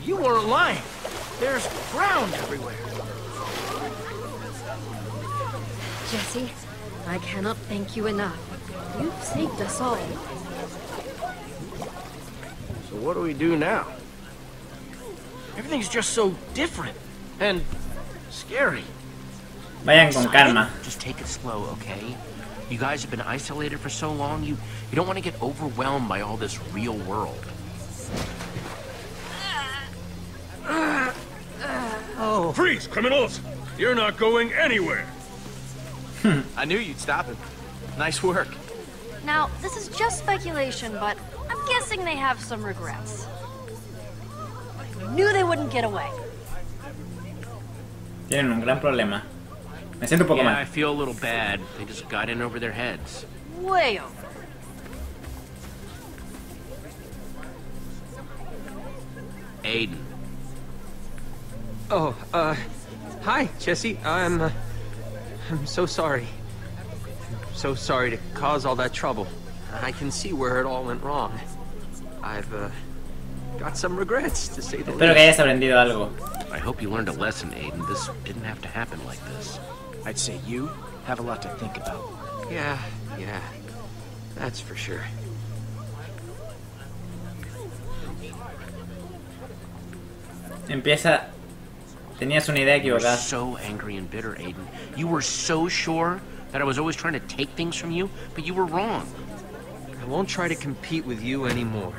You are lying. There's ground everywhere. Jesse, I cannot thank you enough. You've saved us all. So what do we do now? Everything's just so different and scary. Vayan con calma. Just take it slow, okay? You guys have been isolated for so long, you, you don't want to get overwhelmed by all this real world. Oh. Freeze, criminals! You're not going anywhere! I knew you'd stop it. Nice work. Now, this is just speculation, but I'm guessing they have some regrets. I knew they wouldn't get away. Tienen un gran problema. Me siento un poco yeah, mal. I feel a little bad. They just got in over their heads. Way over. Aiden. Oh, uh, hi, Jesse. I'm, uh, I'm so sorry. I'm so sorry to cause all that trouble. I can see where it all went wrong. I've, uh, got some regrets, to say the least. Espero que hayas aprendido algo. I hope you learned a lesson, Aiden. This didn't have to happen like this. I'd say you have a lot to think about. Yeah, yeah, that's for sure. Empieza. Tenías una idea equivocada. You were so angry and bitter, Aiden. You were so sure that I was always trying to take things from you, but you were wrong. I won't try to compete with you anymore.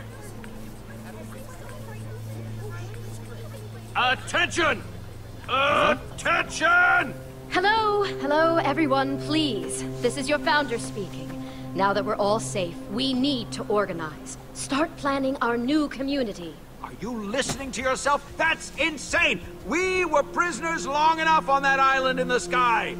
Attention! Attention! Hello, hello, everyone, please. This is your founder speaking. Now that we're all safe, we need to organize. Start planning our new community. Are you listening to yourself? That's insane! We were prisoners long enough on that island in the sky.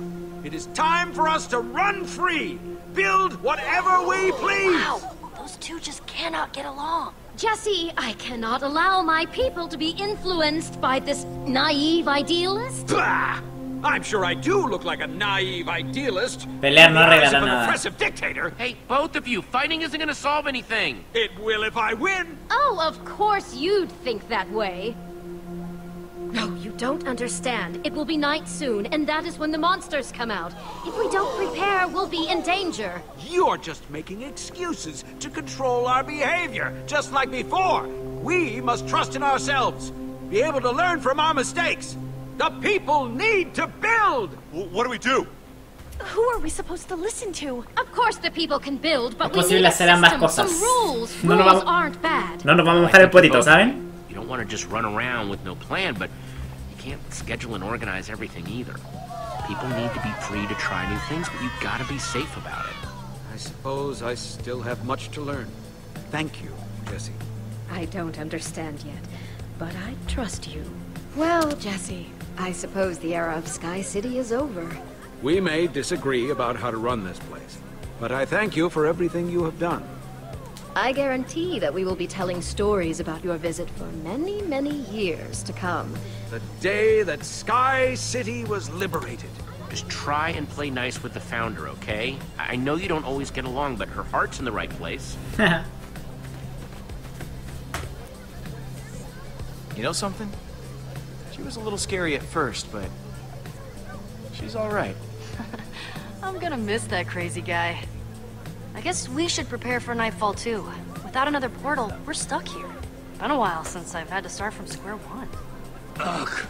It is time for us to run free! Build whatever we please! Wow, those two just cannot get along. Jesse, I cannot allow my people to be influenced by this naive idealist. Bah! I'm sure I do look like a naive idealist. Pelear no arreglará nada. Oppressive dictator. Hey, both of you, fighting isn't going to solve anything. It will if I win. Oh, of course you'd think that way. No, you don't understand. It will be night soon, and that is when the monsters come out. If we don't prepare, we'll be in danger. You're just making excuses to control our behavior, just like before. We must trust in ourselves, be able to learn from our mistakes. The people need to build! What do we do? Who are we supposed to listen to? Of course the people can build, but we need a system, some rules. No rules aren't bad. No nos vamos a dejar el puertito, ¿saben? You don't want to just run around with no plan, but you can't schedule and organize everything either. People need to be free to try new things, but you've got to be safe about it. I suppose I still have much to learn. Thank you, Jesse. I don't understand yet, but I trust you. Well, Jesse, I suppose the era of Sky City is over. We may disagree about how to run this place, but I thank you for everything you have done. I guarantee that we will be telling stories about your visit for many, many years to come. The day that Sky City was liberated. Just try and play nice with the founder, okay? I know you don't always get along, but her heart's in the right place. You know something? She was a little scary at first, but she's all right. I'm gonna miss that crazy guy. I guess we should prepare for Nightfall too. Without another portal, we're stuck here. Been a while since I've had to start from square one. Ugh.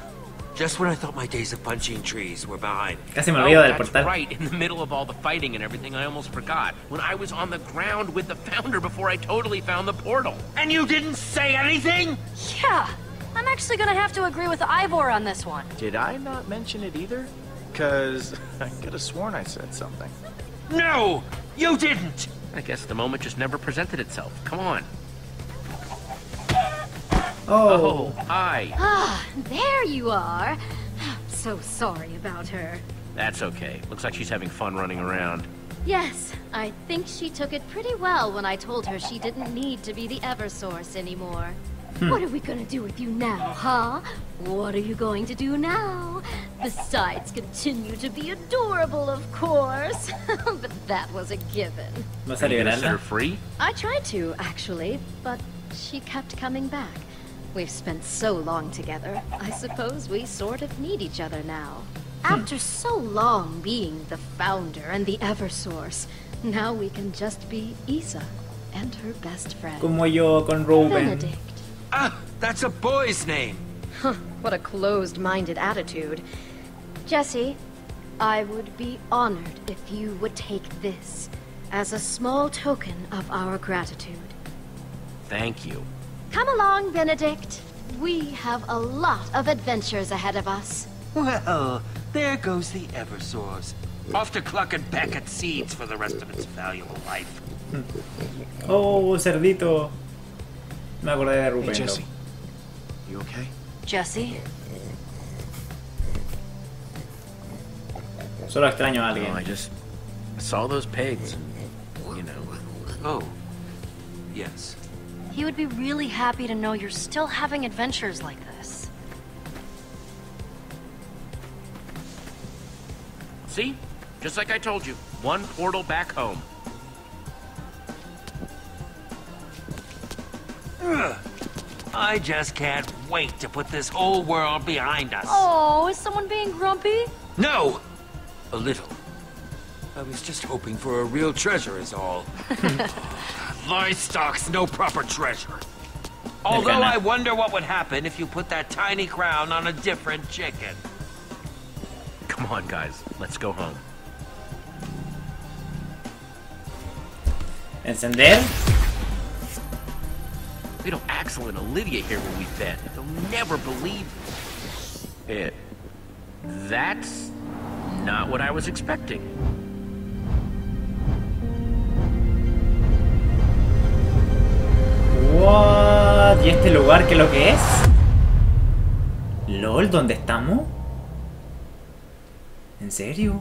Just when I thought my days of punching trees were behind. Casi me olvido del portal. Right, in the middle of all the fighting and everything, I almost forgot. When I was on the ground with the founder before I totally found the portal. And you didn't say anything? Yeah. I'm actually gonna have to agree with Ivor on this one. Did I not mention it either? Because I could have sworn I said something. No! You didn't! I guess the moment just never presented itself. Come on. Oh, oh hi. Ah, there you are. I'm so sorry about her. That's okay. Looks like she's having fun running around. Yes, I think she took it pretty well when I told her she didn't need to be the Eversource anymore. Hmm. What are we gonna do with you now, huh? What are you going to do now? Besides, continue to be adorable, of course. But that was a given. Was that her free? I tried to, actually, but she kept coming back. We've spent so long together. I suppose we sort of need each other now. Hmm. After so long being the founder and the Eversource, now we can just be Isa and her best friend. Como yo con Ruben. Benedict. Ah, that's a boy's name. Huh, what a closed-minded attitude. Jesse, I would be honored if you would take this as a small token of our gratitude. Thank you. Come along, Benedict. We have a lot of adventures ahead of us. Well, there goes the Eversource. Off to cluck and peck at seeds for the rest of its valuable life. Oh, cerdito. Me acordé de Ruben. Hey, Jesse. You okay? Jesse. Solo extraño a alguien. Oh, I just saw those pigs. You know. Oh. Yes. He would be really happy to know you're still having adventures like this. See? Just like I told you. One portal back home. Ugh. I just can't wait to put this whole world behind us. Oh, is someone being grumpy? No! A little. I was just hoping for a real treasure is all. Livestock's no proper treasure. Although I wonder what would happen if you put that tiny crown on a different chicken. Come on, guys. Let's go home. Encender. We don't Axel and Olivia here when we've been. They'll never believe it. That's not what I was expecting. What? ¿Y este lugar qué lo que es? ¿Lol? ¿Dónde estamos? ¿En serio?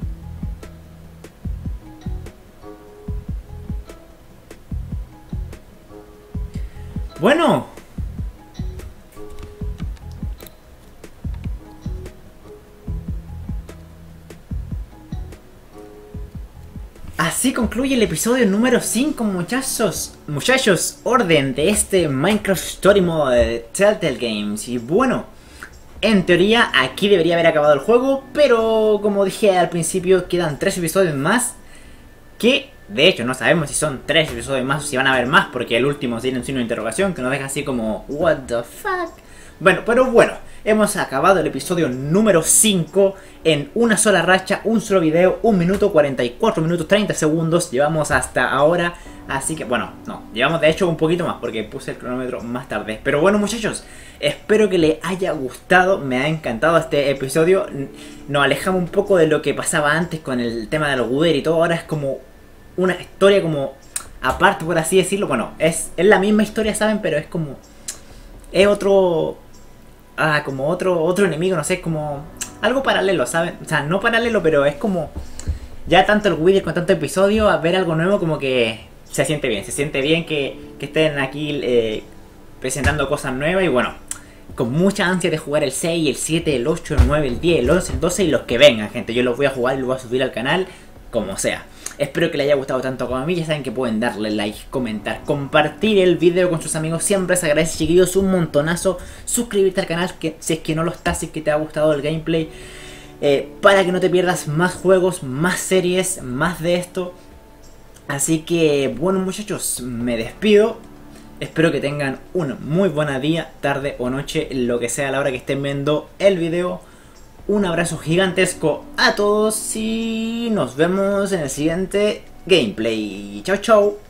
Bueno, así concluye el episodio número cinco, muchachos, muchachos, orden de este Minecraft Story Mode de Telltale Games. Y bueno, en teoría aquí debería haber acabado el juego, pero como dije al principio, quedan tres episodios más que... De hecho, no sabemos si son tres episodios más o si van a haber más, porque el último tiene un signo de interrogación que nos deja así como what the fuck. Bueno, pero bueno, hemos acabado el episodio número cinco en una sola racha, un solo video, un minuto cuarenta y cuatro minutos treinta segundos llevamos hasta ahora. Así que bueno, no, llevamos de hecho un poquito más porque puse el cronómetro más tarde. Pero bueno, muchachos, espero que les haya gustado, me ha encantado este episodio. Nos alejamos un poco de lo que pasaba antes con el tema de los Wither y todo, ahora es como... una historia como aparte, por así decirlo. Bueno, es, es la misma historia, saben, pero es como... es otro... ah, como otro otro enemigo, no sé, es como... algo paralelo, ¿saben? O sea, no paralelo, pero es como... ya tanto el Wither con tanto episodio, a ver algo nuevo como que... se siente bien, se siente bien que, que estén aquí eh, presentando cosas nuevas. Y bueno, con mucha ansia de jugar el seis, el siete, el ocho, el nueve, el diez, el once, el doce y los que vengan, gente. Yo los voy a jugar y los voy a subir al canal, como sea. Espero que les haya gustado tanto como a mí. Ya saben que pueden darle like, comentar, compartir el video con sus amigos. Siempre se agradece, chiquillos, un montonazo. Suscribirte al canal que, si es que no lo estás, si es que te ha gustado el gameplay. Eh, para que no te pierdas más juegos, más series, más de esto. Así que, bueno, muchachos, me despido. Espero que tengan un muy buen día, tarde o noche, lo que sea a la hora que estén viendo el video. Un abrazo gigantesco a todos y nos vemos en el siguiente gameplay. Chau, chau.